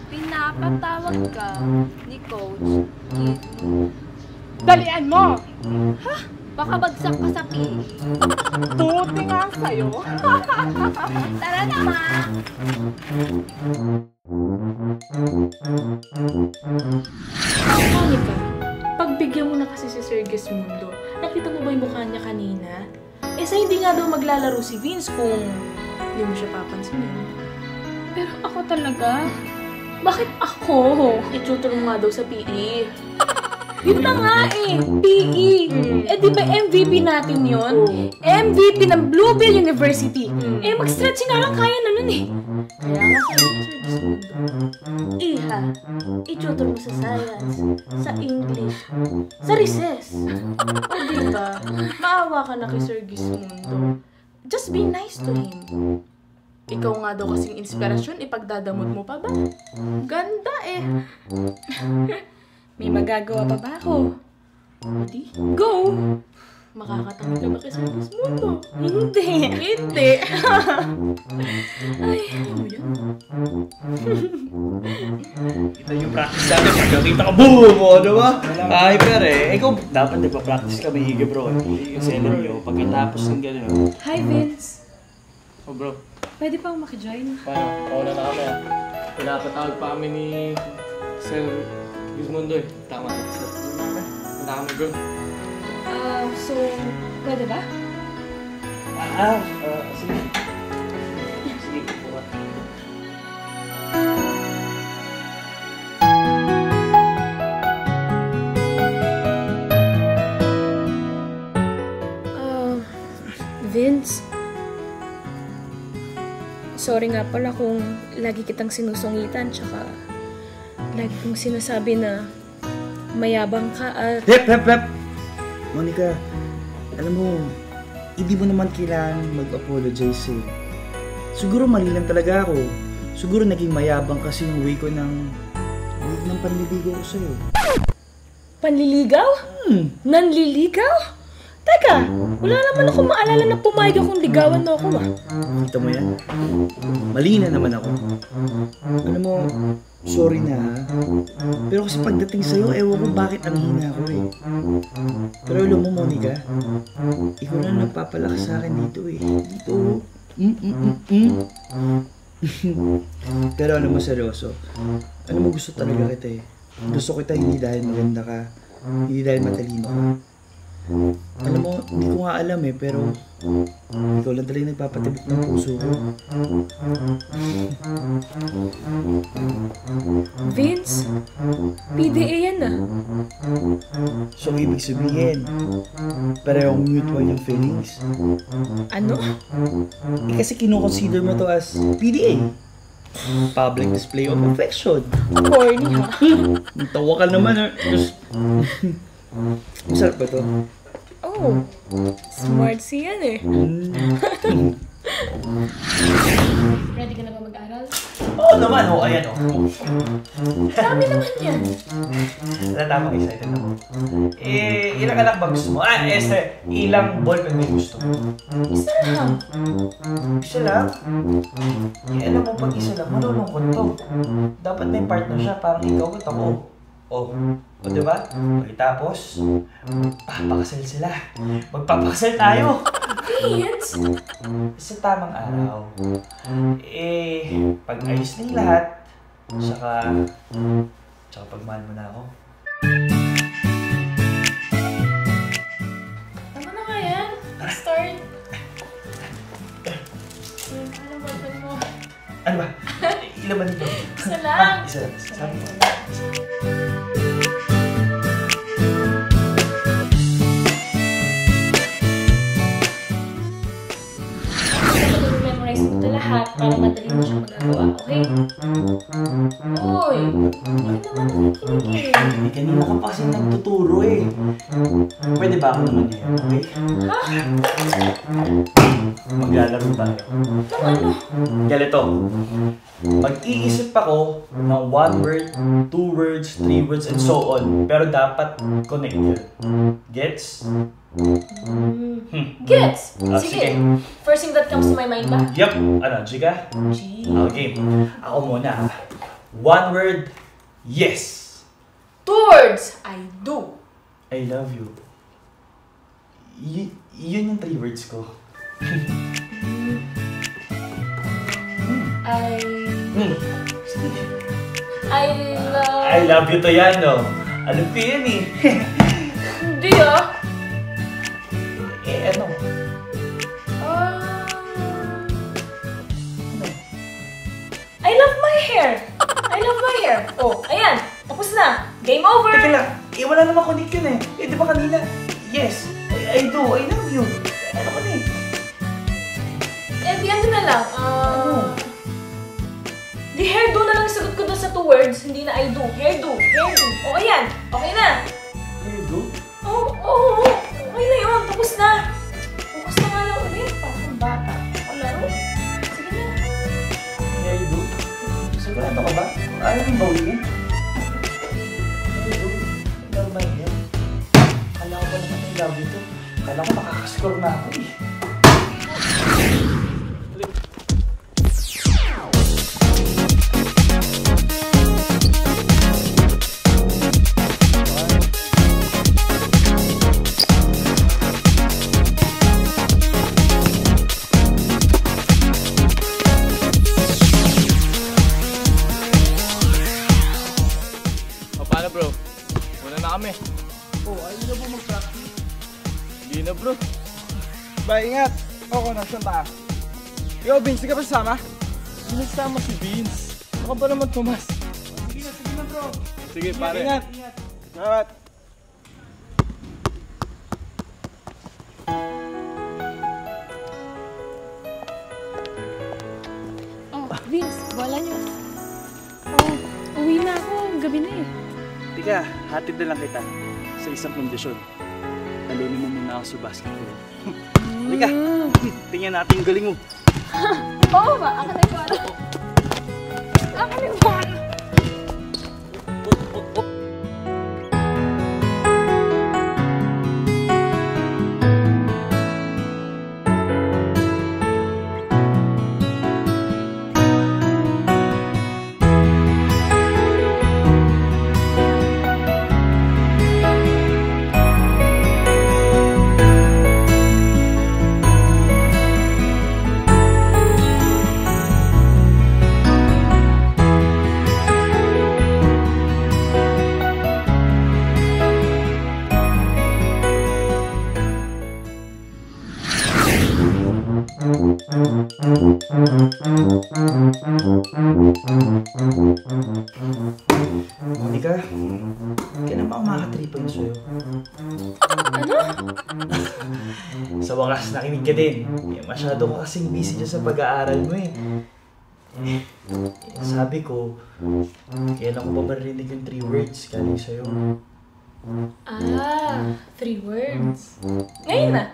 Pinapatawag ka ni Coach Kid. Dalian mo! Ha? Baka bagsak ka sa pili. Tuti nga sa'yo! Tara na, ma! Oh, Monica, pagbigyan mo na kasi si Sir Gismundo. Nakita mo ba yung mukha niya kanina? Eh, sa hindi nga daw maglalaro si Vince kung hindi mo siya papansinin. Pero ako talaga? Bakit ako? I-tutor mo nga daw sa PE. Yun na nga eh! PE! Eh di ba MVP natin yun? MVP ng Bluebell University! Eh mag-stretching nga lang kaya na nun eh! Kaya nga sa'yo, Sir Gismundo. Iha, i-tutor mo sa science, sa English, sa recess. O diba, maawa ka na kay Sir Gismundo. Just be nice to him. Ikaw nga daw kasing inspirasyon, ipagdadamot mo pa ba? Ganda eh! May magagawa pa ba ako? Ready? Go! Makakatakot na ba kasi mas mundo? Hindi. Hindi. Ay, ano yun? Kita yung practice namin. Nakita ka, boom! O, diba? Ay, pero eh. Ikaw, dapat nagpa-practice ka mahigay, bro. Kasi ano yun, pagkatapos ng gano'n. Hi, Vince. O, bro. Pwede pa akong makijoin? Paano? Paula na kami. Pinapatawag pa kami ni Sir Guzmundo eh. Tama na. Punta kami, bro. So, pwede ba? Sige. Sige, buka. Vince? Sorry nga pala kung lagi kitang sinusungitan, tsaka lagi kong sinasabi na mayabang ka at... Hep! Monica, alam mo, hindi mo naman kailangan mag-apologize eh. Siguro mali lang talaga ako. Siguro naging mayabang kasi yung way ko ng panliligaw ko sa'yo. Panliligaw? Nanliligaw? Teka, wala naman ako maalala na pumayag akong ligawan na ako ah. Kita mo yan? Mali na naman ako. Alam mo, sorry na ha. Pero kasi pagdating sa'yo, ewan ko bakit ang hina ko eh. Pero alam mo, Monica, ikaw na nagpapalaki sa akin dito eh. Dito. Pero alam mo, seryoso. Alam mo, gusto talaga kita eh. Gusto kita hindi dahil maganda ka, hindi dahil matalino ka. Alam mo, hindi ko nga alam eh, pero ikaw lang talaga nagpapatibok ng puso ko. Vince, PDA yan ah. So, ibig sabihin, parehong mutual yung feelings. Ano? Eh, kasi kinoconsider mo to as PDA. Public display of affection. Corny ha? Tawa ka naman ah. Masarap ba to? Oh, smart siya yan eh. Ready ka na ba mag-aral? Oo naman, oo, ayan oo. Marami naman yan. Alam naman, excited ako. Eh, ilang anak ba gusto mo? Ilang boyfriend may gusto mo? Isa lang. Isa lang? Eh, alam mo, pag isa lang, malulungkot to. Dapat may partner siya, parang ikaw at ako. O diba? Pagkatapos, papakasal sila. Magpapakasal tayo! Vince! Sa tamang araw, eh, pag-ayos ng lahat, saka pagmahal mo na ako. Tama na nga yan. Start! Ano ba ito mo? Ano ba? Ilan ba nito? Isa lang! Isa lang. Lahat para madali mo siya magagawa, okay? Uy! Hindi kanina ka pa kasi nagtuturo eh. Pwede ba ako naman yun, okay? Ha? Maglalaro tayo. Itong ano? Ganito. Pag-iisip ako ng 1 word, 2 words, 3 words, and so on. Pero dapat connected. Gets? Gets! Sige. First thing that comes to my mind ba? Yup. Ano, Giga? G. Okay. Ako muna. 1 word. Yes. 2 words. I do. I love you. Yun yung 3 words ko. I love you to yan, no? Ano pa yan eh? Hindi ah. Ano? Ano? I love my hair! I love my hair! Oh, ayan! Tapos na! Game over! Teka lang! Eh, wala naman connect yun eh! Eh, di ba kanina? Yes! I do! I love you! Ano ko na eh? Eh, di ano na lang? Di hairdo na lang sagot ko doon sa 2 words. Hindi na I do. Hairdo! Oh, ayan! Okay na! Hairdo? Oo! Okay na yun! Tapos na! Focus na nga lang ulit. Parang bata. O laro? Sige na. Hey, do. Sigurado ka ba? Ano yung bawin? Hey, do. Love my hair. Alam ko ba naman yung love ito? Alam ko, makakascore na ako eh. Ingat! Ako, nasa taas. Yo, Vince, di ka ba sasama? Hindi sasama si Vince. Baka ba naman Tomas? Sige na bro. Sige, pare. Ingat! Salamat! Oh, Vince, bola niyo. Oh, uwi na ako. Gabi na eh. Tika, hatid na lang kita sa isang kondisyon. Talunin mo muna ako sa basketball. Halika, tingnan natin yung galing mo. Oo ba? Ako na yung wala. Ako na yung wala. Monica, kailan pa ako makakatripan sa'yo? Ano? Sa wakas, nakinig ka din. Masyado ka kasing busy dyan sa pag-aaral mo eh. Sabi ko, kailan ko ba marinig yung 3 words galing sa'yo? Ah, 3 words. Ngayon na!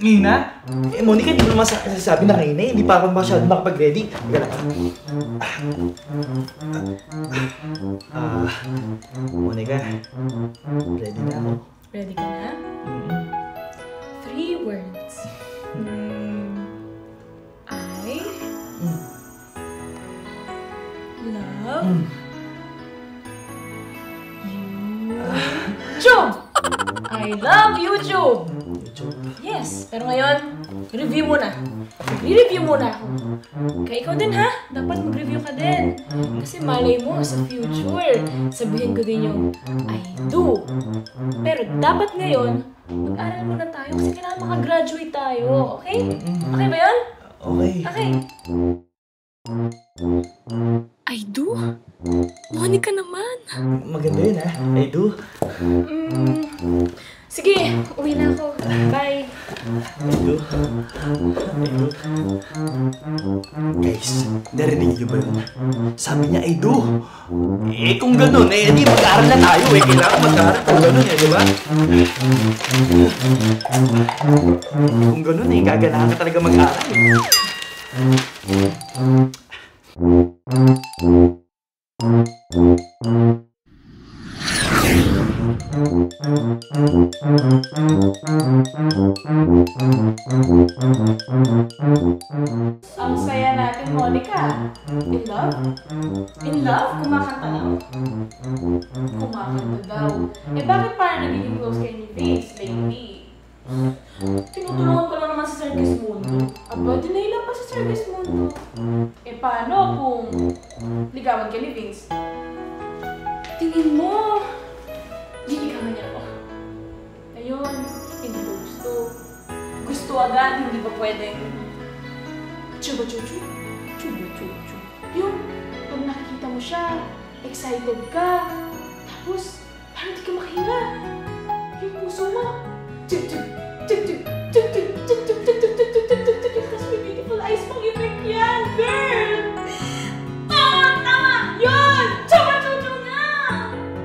Ngayon na? Eh, Monica, hindi mo naman sasabi na ngayon na eh. Hindi pa ako masyado makapag-ready. Magana. Monica, ready na ako. Ready ka na? 3 words. I... love... YouTube! I love YouTube! Yes, pero ngayon, review muna. I-review muna ako. Kaya ikaw din ha, dapat mag-review ka din. Kasi malay mo sa future, sabihin ko din yung I do. Pero dapat ngayon, mag-aral muna tayo kasi kailangan makagraduate tayo, okay? Okay ba yun? Okay. Okay. I do? Monica naman. Maganda yun ha, I do. Sige, uwi na ako. Bye. I do. Guys, narinig niyo ba yun? Sabi niya, I do. Eh, kung ganun, eh, hindi mag-aaral na tayo eh. Kailangan mag-aaral kung ganun eh, di ba? Kung ganun eh, gaganahan ka talaga mag-aaral eh. Ang saya natin, Monica. In love? In love? Kumakanta daw? Kumakanta daw. Eh bakit parang nagiging close kayo ni Vince lately? Tinutulungan ko lang naman sa Circus Mundo. Aba, dinay lang pa sa Circus Mundo. Eh paano kung ligawan kayo ni Vince? Tingin mo, liligawan niya ako. Ayun, hindi ko gusto. Gusto agad, hindi pa pwedeng. Chuba-chuchu. Yun, pag nakikita mo siya, excited ka, tapos parang di ka makahinga. Yung puso mo, chup-chup, tapos may beautiful eyes pang effect yan, girl! Tama! Yun! Chuba-chuchu na!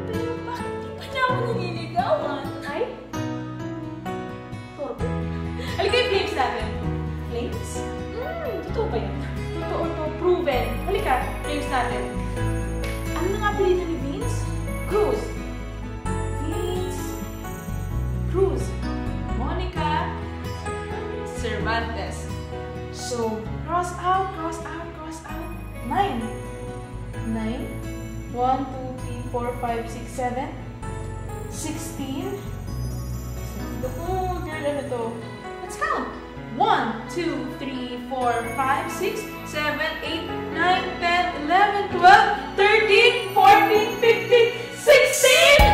Pero bakit di pa niya ako naniligawan? Ay? Torpe. Halika yung flames natin. Flames? Totoo ba yan? Totoo to. Proven. Halika. Flames natin. Ano na nga palitan ni Vince? Cruz. Vince. Cruz. Monica. this. So cross out, 9. 9, 1, 2, 3, 4, 5, 6, 7, 16. Oh, dear, let's count. 1, 2, 3, 4, 5, 6, 7, 8, 9, 10, 11, 12, 13, 14, 15, 16!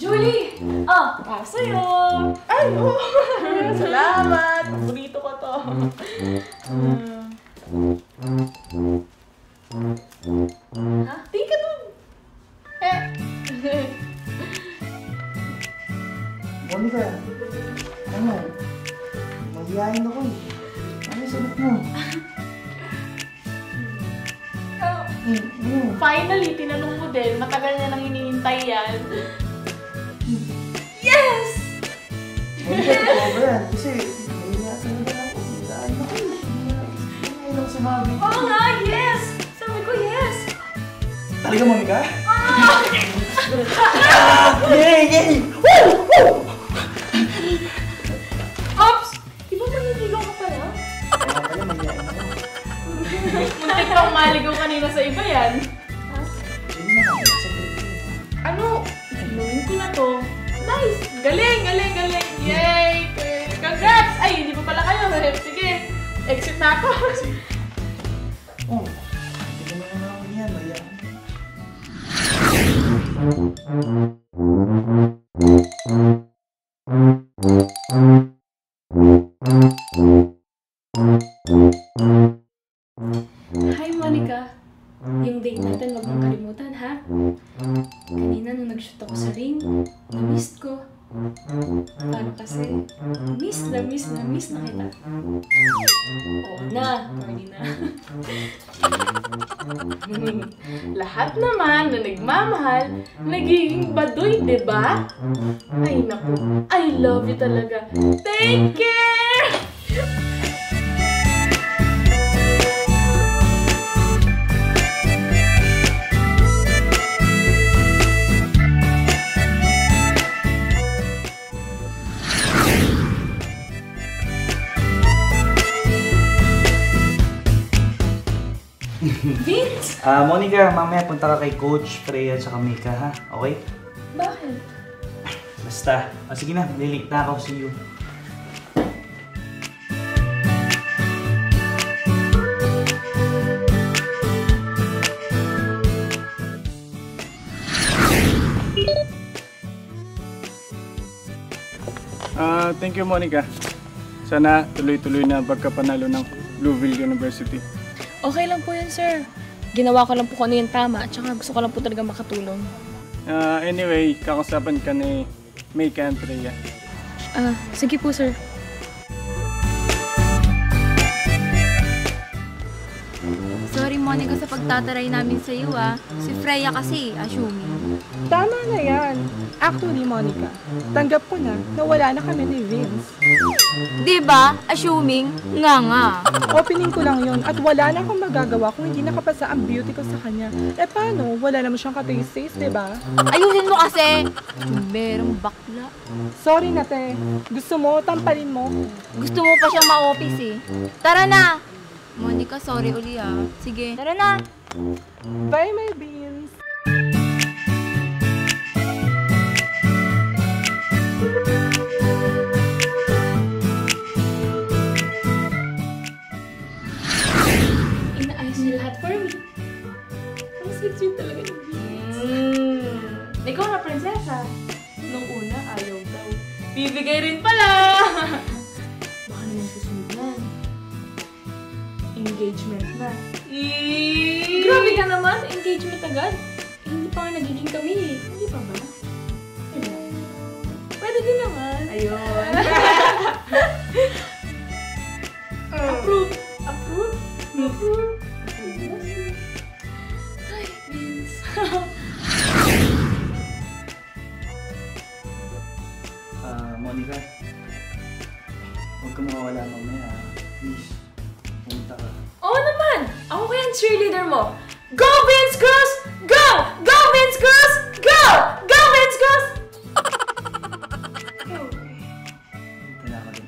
Julie! Oh, para sa'yo! Ay, oh! Salamat! Burito ko to! Ha? Tingin ka doon! Eh! Monica! Ano? Magiyain ako eh! Ano yung sagot mo? Finally, tinanong mo din. Matagal na nang hinihintay yan. Yes! Monica, totoo ba yan? Kasi, nahihintay na lang. Pagkitaan ako. Ngayon lang sumabi. Oo nga, yes! Sabi ko, yes! Talaga, Monica? Oo! Yay! Yay! Woo! Woo! Oops! Di ba maniligaw ka pala? Kaya pala, maniyain ako. Muntik kang maligaw kanina sa iba yan. Ano? Inumin ko na to. Nice! Galing! Galing! Galing! Yay! Congrats! Ay, hindi pa pala kayo. Sige. Exit na ako. Oh. Hindi mo naman ako niyan. Mayroon. Hi, Monica. Yung date natin, wag mong kalimutan, ha? Kanina nung nag-shoot ako sa ring, na-missed ko. Paano kasi? Na-miss na kita. Oo na, Carlina. Lahat naman na nagmamahal, nagiging baduy, diba? Ay, naku. I love you talaga. Thank you! Vince! Monica, mamaya punta ka kay Coach Freya at saka Mika, ha? Okay? Bakit? Basta. O, sige na, lilig na ako. See you. Thank you, Monica. Sana tuloy-tuloy na pagkapanalo ng Louisville University. Okay lang po yun, sir. Ginawa ko lang po kung ano yung tama, tsaka gusto ko lang po talaga makatulong. Anyway, kakusapan ka ni Mika and Freya. Sige po, sir. Sorry, Monica, sa pagtataray namin sa iyo, ah. Si Freya kasi, assuming. Tama na yan. Actually, Monica, tanggap ko na wala na kami ni Vince. Diba? Assuming? Nga nga. Opening ko lang yun at wala na akong magagawa kung hindi nakapasa ang beauty ko sa kanya. Eh paano? Wala naman siyang ka-taste, diba? Ayusin mo kasi! Merong bakla. Sorry na, te. Gusto mo, tampalin mo. Gusto mo pa siyang ma-office eh. Tara na! Monica, sorry uli ah. Sige, tara na! Bye, my beans! Sweet talaga yung beans. Ikaw na, prinsesa. Nung una, ayaw daw. Bibigay rin pala! engagement na. Grabe ka naman! Engagement agad? Eh, hindi pa nga nagiging kami eh. Hindi pa ba? Diba? Pwede din naman. Ayun. Approved! Approved? Approved? Ay, Vince. Monica, huwag ka mawawala mamaya. Please, punta ka. Oo naman! Ako kaya ang cheerleader mo. Go, Vince Cruz! Go! Go, Vince Cruz! Go! Go, Vince Cruz! Tala ka rin.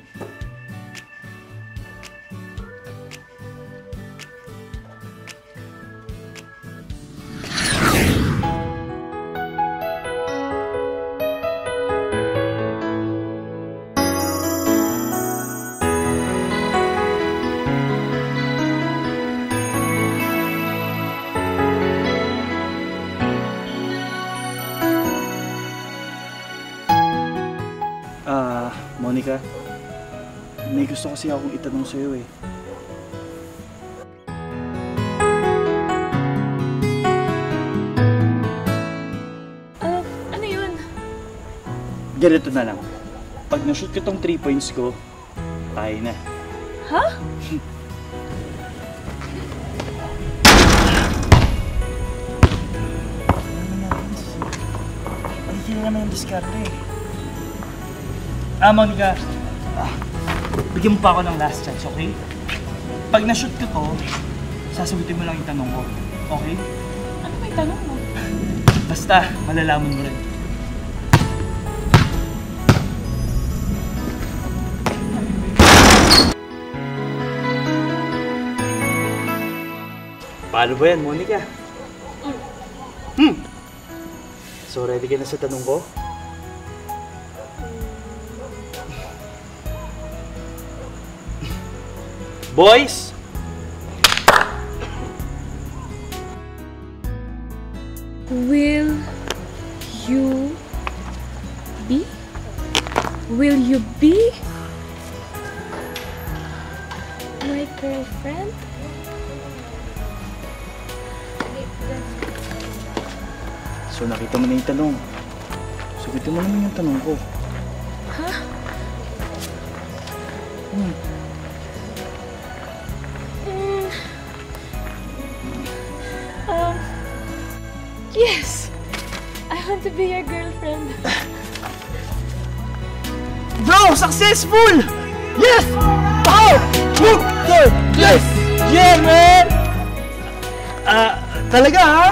Monica, may gusto kasi akong itanong sa'yo eh. Ano yun? Ganito na lang. Pag nashoot ko tong 3 points ko, tayo na. Ha? Huh? Hindi na naman yung diskarte eh. Monica, bigyan mo pa ako ng last chance, okay? Pag na-shoot ko to, sasagutin mo lang yung tanong ko, okay? Ano ba yung tanong mo? Basta, malalaman mo rin. Paano ba yan, Monica? So, ready ka na sa tanong ko? Boys! Will you be my girlfriend? So nakita mo na yung tanong. Sagutin mo naman yung tanong ko. Ha? Yes! I want to be your girlfriend. Bro! Successful! Yes! Wow! Look! Yes! Yeah, man! Talaga, ha?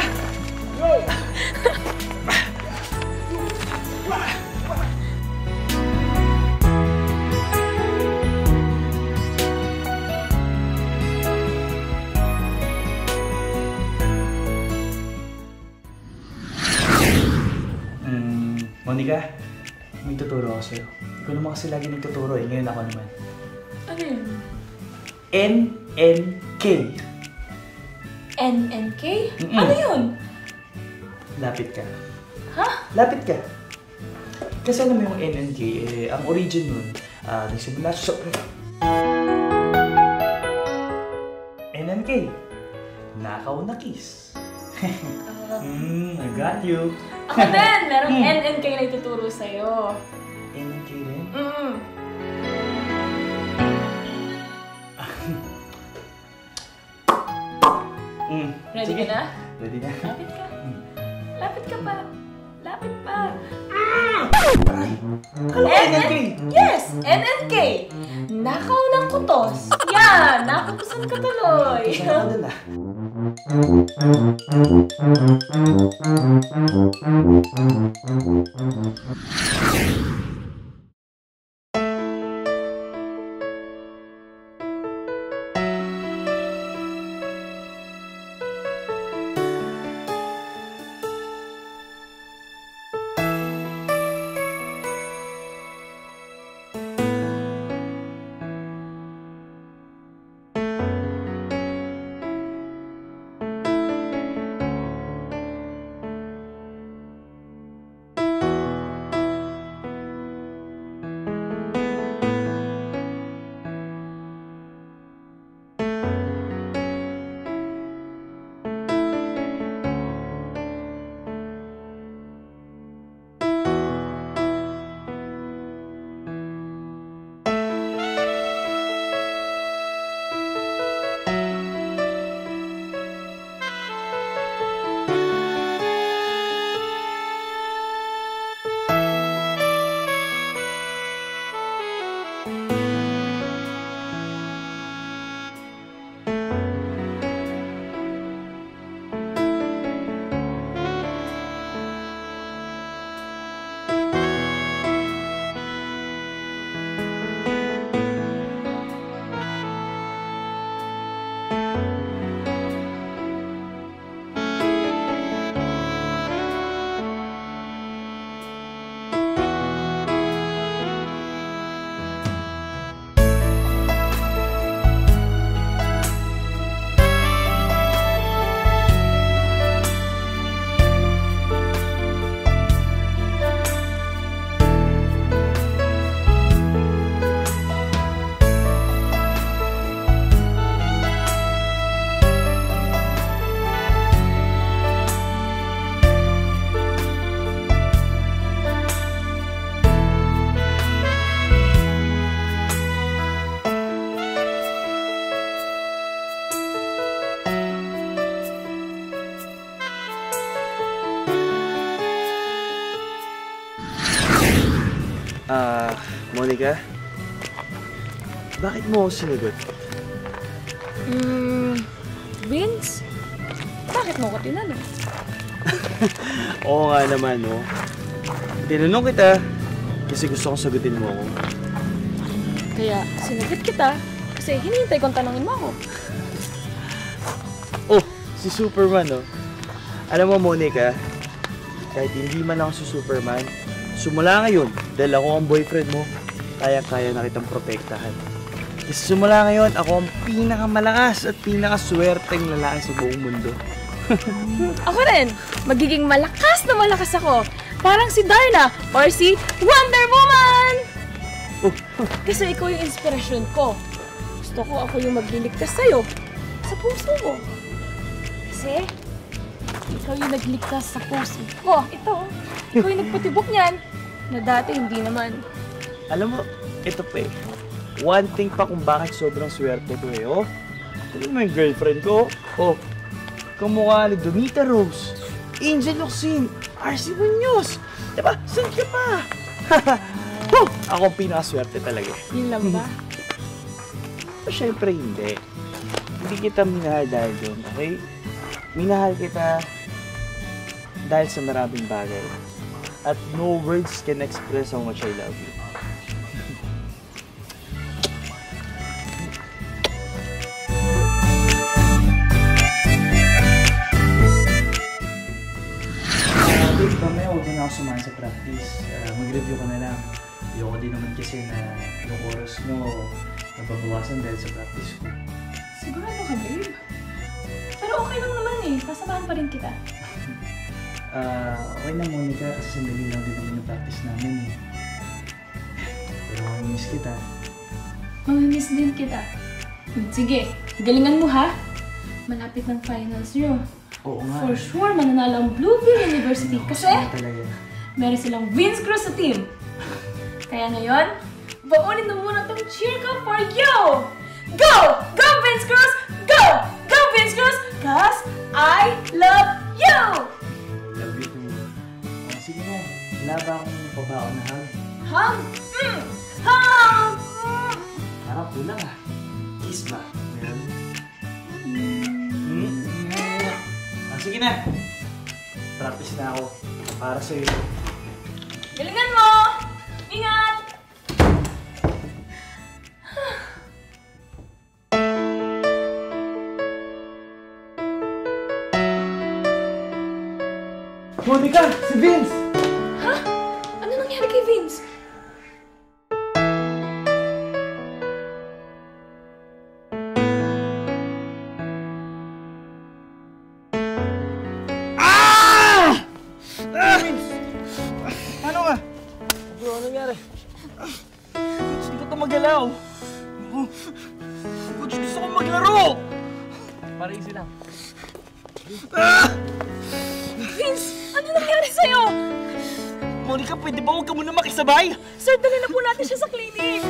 Monica, may tuturo ako sa'yo. Ikaw naman kasi lagi nagtuturo eh. Ngayon ako naman. Ano yun? N-N-K. N-N-K? Ano yun? Lapit ka. Ha? Lapit ka. Kasi alam mo yung N-N-K, eh, ang origin nun, nagsimula sa... N-N-K. Nakaw na kiss. I got you. Ako din! Meron NNK na ituturo sa'yo. NNK rin? Ready ka na? Ready na. Lapit ka. Lapit ka pa. Lapit pa. NNK! Yes! NNK! Nakaw ng kutos. Yan! Nakapusan ka tuloy. Nakaw na na. Monica, bakit mo ako sinagot? Vince, bakit mo ako tinanong? Oo nga naman, no? Tinanong kita kasi gusto kong sagutin mo ako. Kaya sinagot kita kasi hinihintay kong tanongin mo ako. Oh, si Superman, no? Alam mo, Monica, kahit hindi man ako si Superman, sumula ngayon, dahil ako ang boyfriend mo, kaya-kaya na kitang protektahan. Kasi sumula ngayon, ako ang pinakamalakas at pinakaswerteng lalaki sa buong mundo. Ako rin, magiging malakas na malakas ako. Parang si Darna or si Wonder Woman! Oh. Kasi ikaw yung inspirasyon ko. Gusto ko ako yung magliligtas sa'yo, sa puso mo. Kasi ikaw yung nagligtas sa puso ko. Ito, ikaw yung nagpatibok niyan. Na dati hindi naman. Alam mo, ito pa eh. One thing pa kung bakit sobrang swerte ko eh, oh. Alam mo yung girlfriend ko, oh. Kamukha ni Donita Rose, Angel Locsin, RC Munoz. Diba? San ka pa? Oh, ako ang pinakaswerte talaga. Yun lang ba? Siyempre hindi. Hindi kita minahal dahil doon, okay? Minahal kita dahil sa maraming bagay. At no words can express how much I love you. Wait, mamaya huwag na ako sumahan sa practice. Mag-review ka na lang. Ayoko din naman kasi na yung oras mo nababawasan dahil sa practice ko. Sigurado ka, babe. Pero okay lang naman eh. Kasamahan pa rin kita. Okay na, Monica, kasi sandali lang din naman yung practice namin eh. Pero mamimiss kita. Mamimiss din kita. Sige, galingan mo ha. Malapit ng finals nyo. Oo nga. For sure, mananalo ang Bluebell University kasi meron silang Vince Cruz sa team. Kaya ngayon, baunin na muna itong cheer ko for you! Go! Go, Vince Cruz! Go! Go, Vince Cruz! Cause I love you! Sige na, wala ba akong pabao na hang? Hang? Hang! Harap kulang ah. Kiss ba? Meron? Sige na. Practice na ako para sa'yo. Galingan mo! Ingat! Monica! Si Vince! Ha? Ano nangyari kay Vince? Ah! Ah! Vince! Ano nga? Bro, ano nangyari? Coach, hindi ko ito magalaw. Coach, gusto kong maglaro! Para easy lang. Ah! Vince! Ano nangyari sa'yo? Monica, pwede ba huwag ka muna makisabay? Sir, dali na po natin siya sa clinic.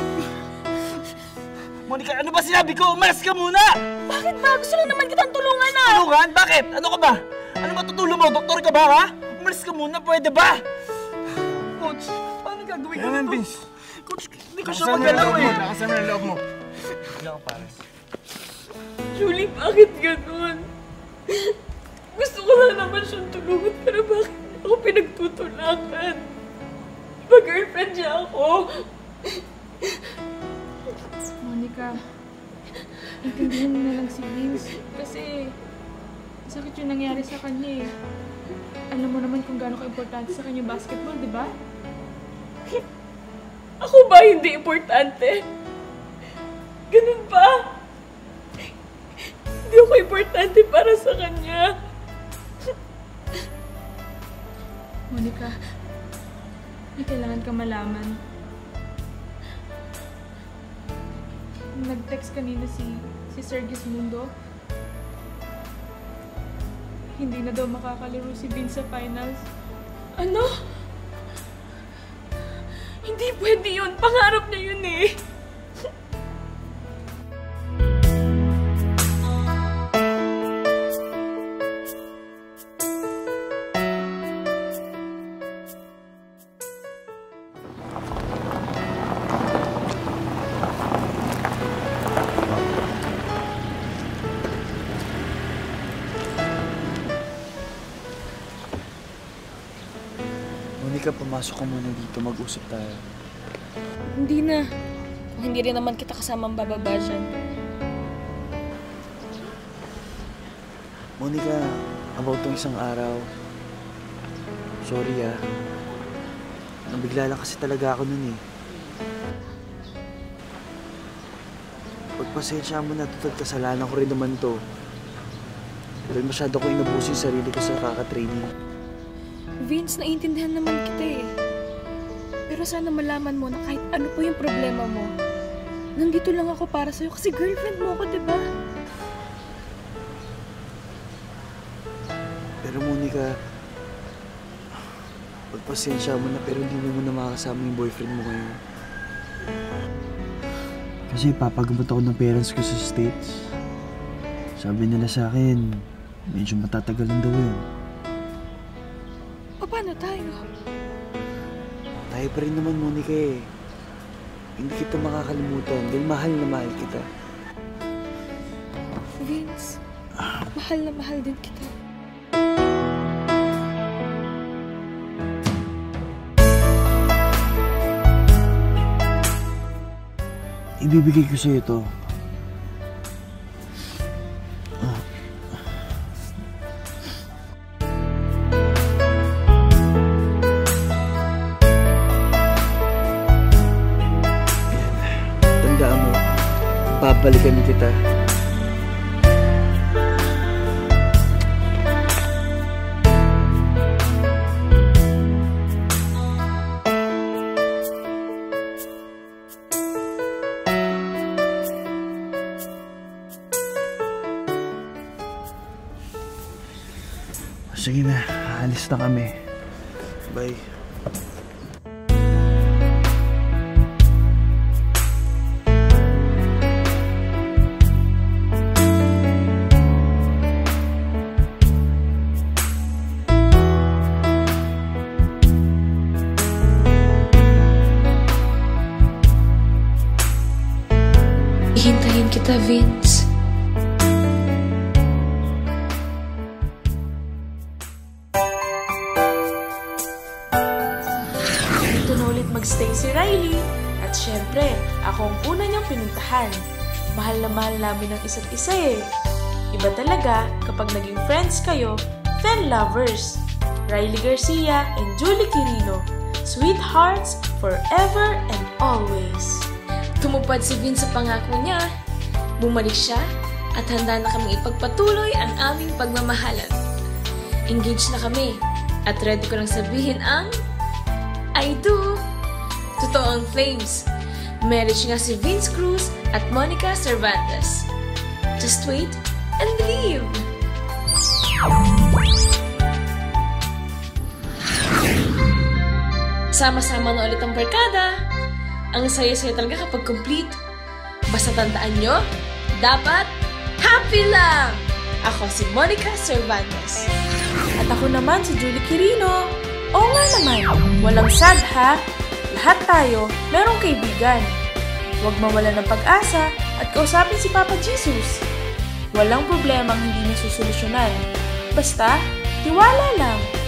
Monica, ano ba sinabi ko? Umalis ka muna! Bakit ba? Gusto lang naman kitang tulungan na! Tulungan? Bakit? Ano ka ba? Ano matutulong mo? Doktor ka ba, ha? Umalis ka muna, pwede ba? Coach, paano gagawin ko ito? Coach, hindi ko siya magalaw eh. Nakasama na loob mo. Hindi ako pares. Julie, bakit ganun? Gusto ko lang naman siyang tulungan, pero bakit ako pinagtutulakan? Mag-girlfriend niya ako. Monica, intindihan mo na lang si Vince. Kasi sakit yung nangyari sa kanya eh. Alam mo naman kung gaano ka-importante sa kanya basketball, di ba? Ako ba hindi importante? Ganun ba? Hindi ako importante para sa kanya. Monica, may kailangan ka malaman. Nag-text kanina si Sir Gismundo. Hindi na daw makakalaro si Vince sa finals. Ano? Hindi pwede yun. Pangarap niya yun eh. Halika, pumasok ka muna dito. Mag-usap tayo. Hindi na. Kung hindi rin naman kita kasamang bababa dyan. Monica, about tong isang araw. Sorry ah. Nabigla lang kasi talaga ako nun eh. Pagpasensya mo na ito at kasalanan ko rin naman to. Pero masyado ko inabuso yung sarili ko sa kakatraining. Vince, naiintindihan naman kita eh. Pero sana malaman mo na kahit ano po yung problema mo, nandito lang ako para sa'yo kasi girlfriend mo ako, diba? Pero Monica, pagpasensya mo na pero hindi mo na makakasama yung boyfriend mo ngayon. Kasi papagamot ako ng parents ko sa States. Sabi nila sa akin, medyo matatagal lang daw yun. O paano tayo? Tayo pa rin naman, Monica eh. Hindi kita makakalimutan dahil mahal na mahal kita. Vince, mahal na mahal din kita. Ibibigay ko sa'yo ito. Balikan kita. Sige na, alis na kami. Bye. Hintayin kita, Vince. Dito na ulit magstay si Riley. At syempre, ako ang una niyang pinuntahan. Mahal na mahal namin ang isa't isa eh. Iba talaga kapag naging friends kayo, fan lovers. Riley Garcia and Julie Quirino. Sweethearts forever and always. Tumupad si Vince sa pangako niya, bumalik siya, at handa na kaming ipagpatuloy ang aming pagmamahalan. Engaged na kami, at ready ko lang sabihin ang I do! Totoo ang flames. Marriage nga si Vince Cruz at Monica Cervantes. Just wait and believe! Sama-sama na ulit ang barkada! Ang saya-saya talaga kapag complete. Basta tandaan nyo, dapat happy lang! Ako si Monica Cervantes. At ako naman si Julie Quirino. Oo nga naman, walang sad ha. Lahat tayo, merong kaibigan. Huwag mawala ng pag-asa at kausapin si Papa Jesus. Walang problema ang hindi nasusolusyonan. Basta, tiwala lang.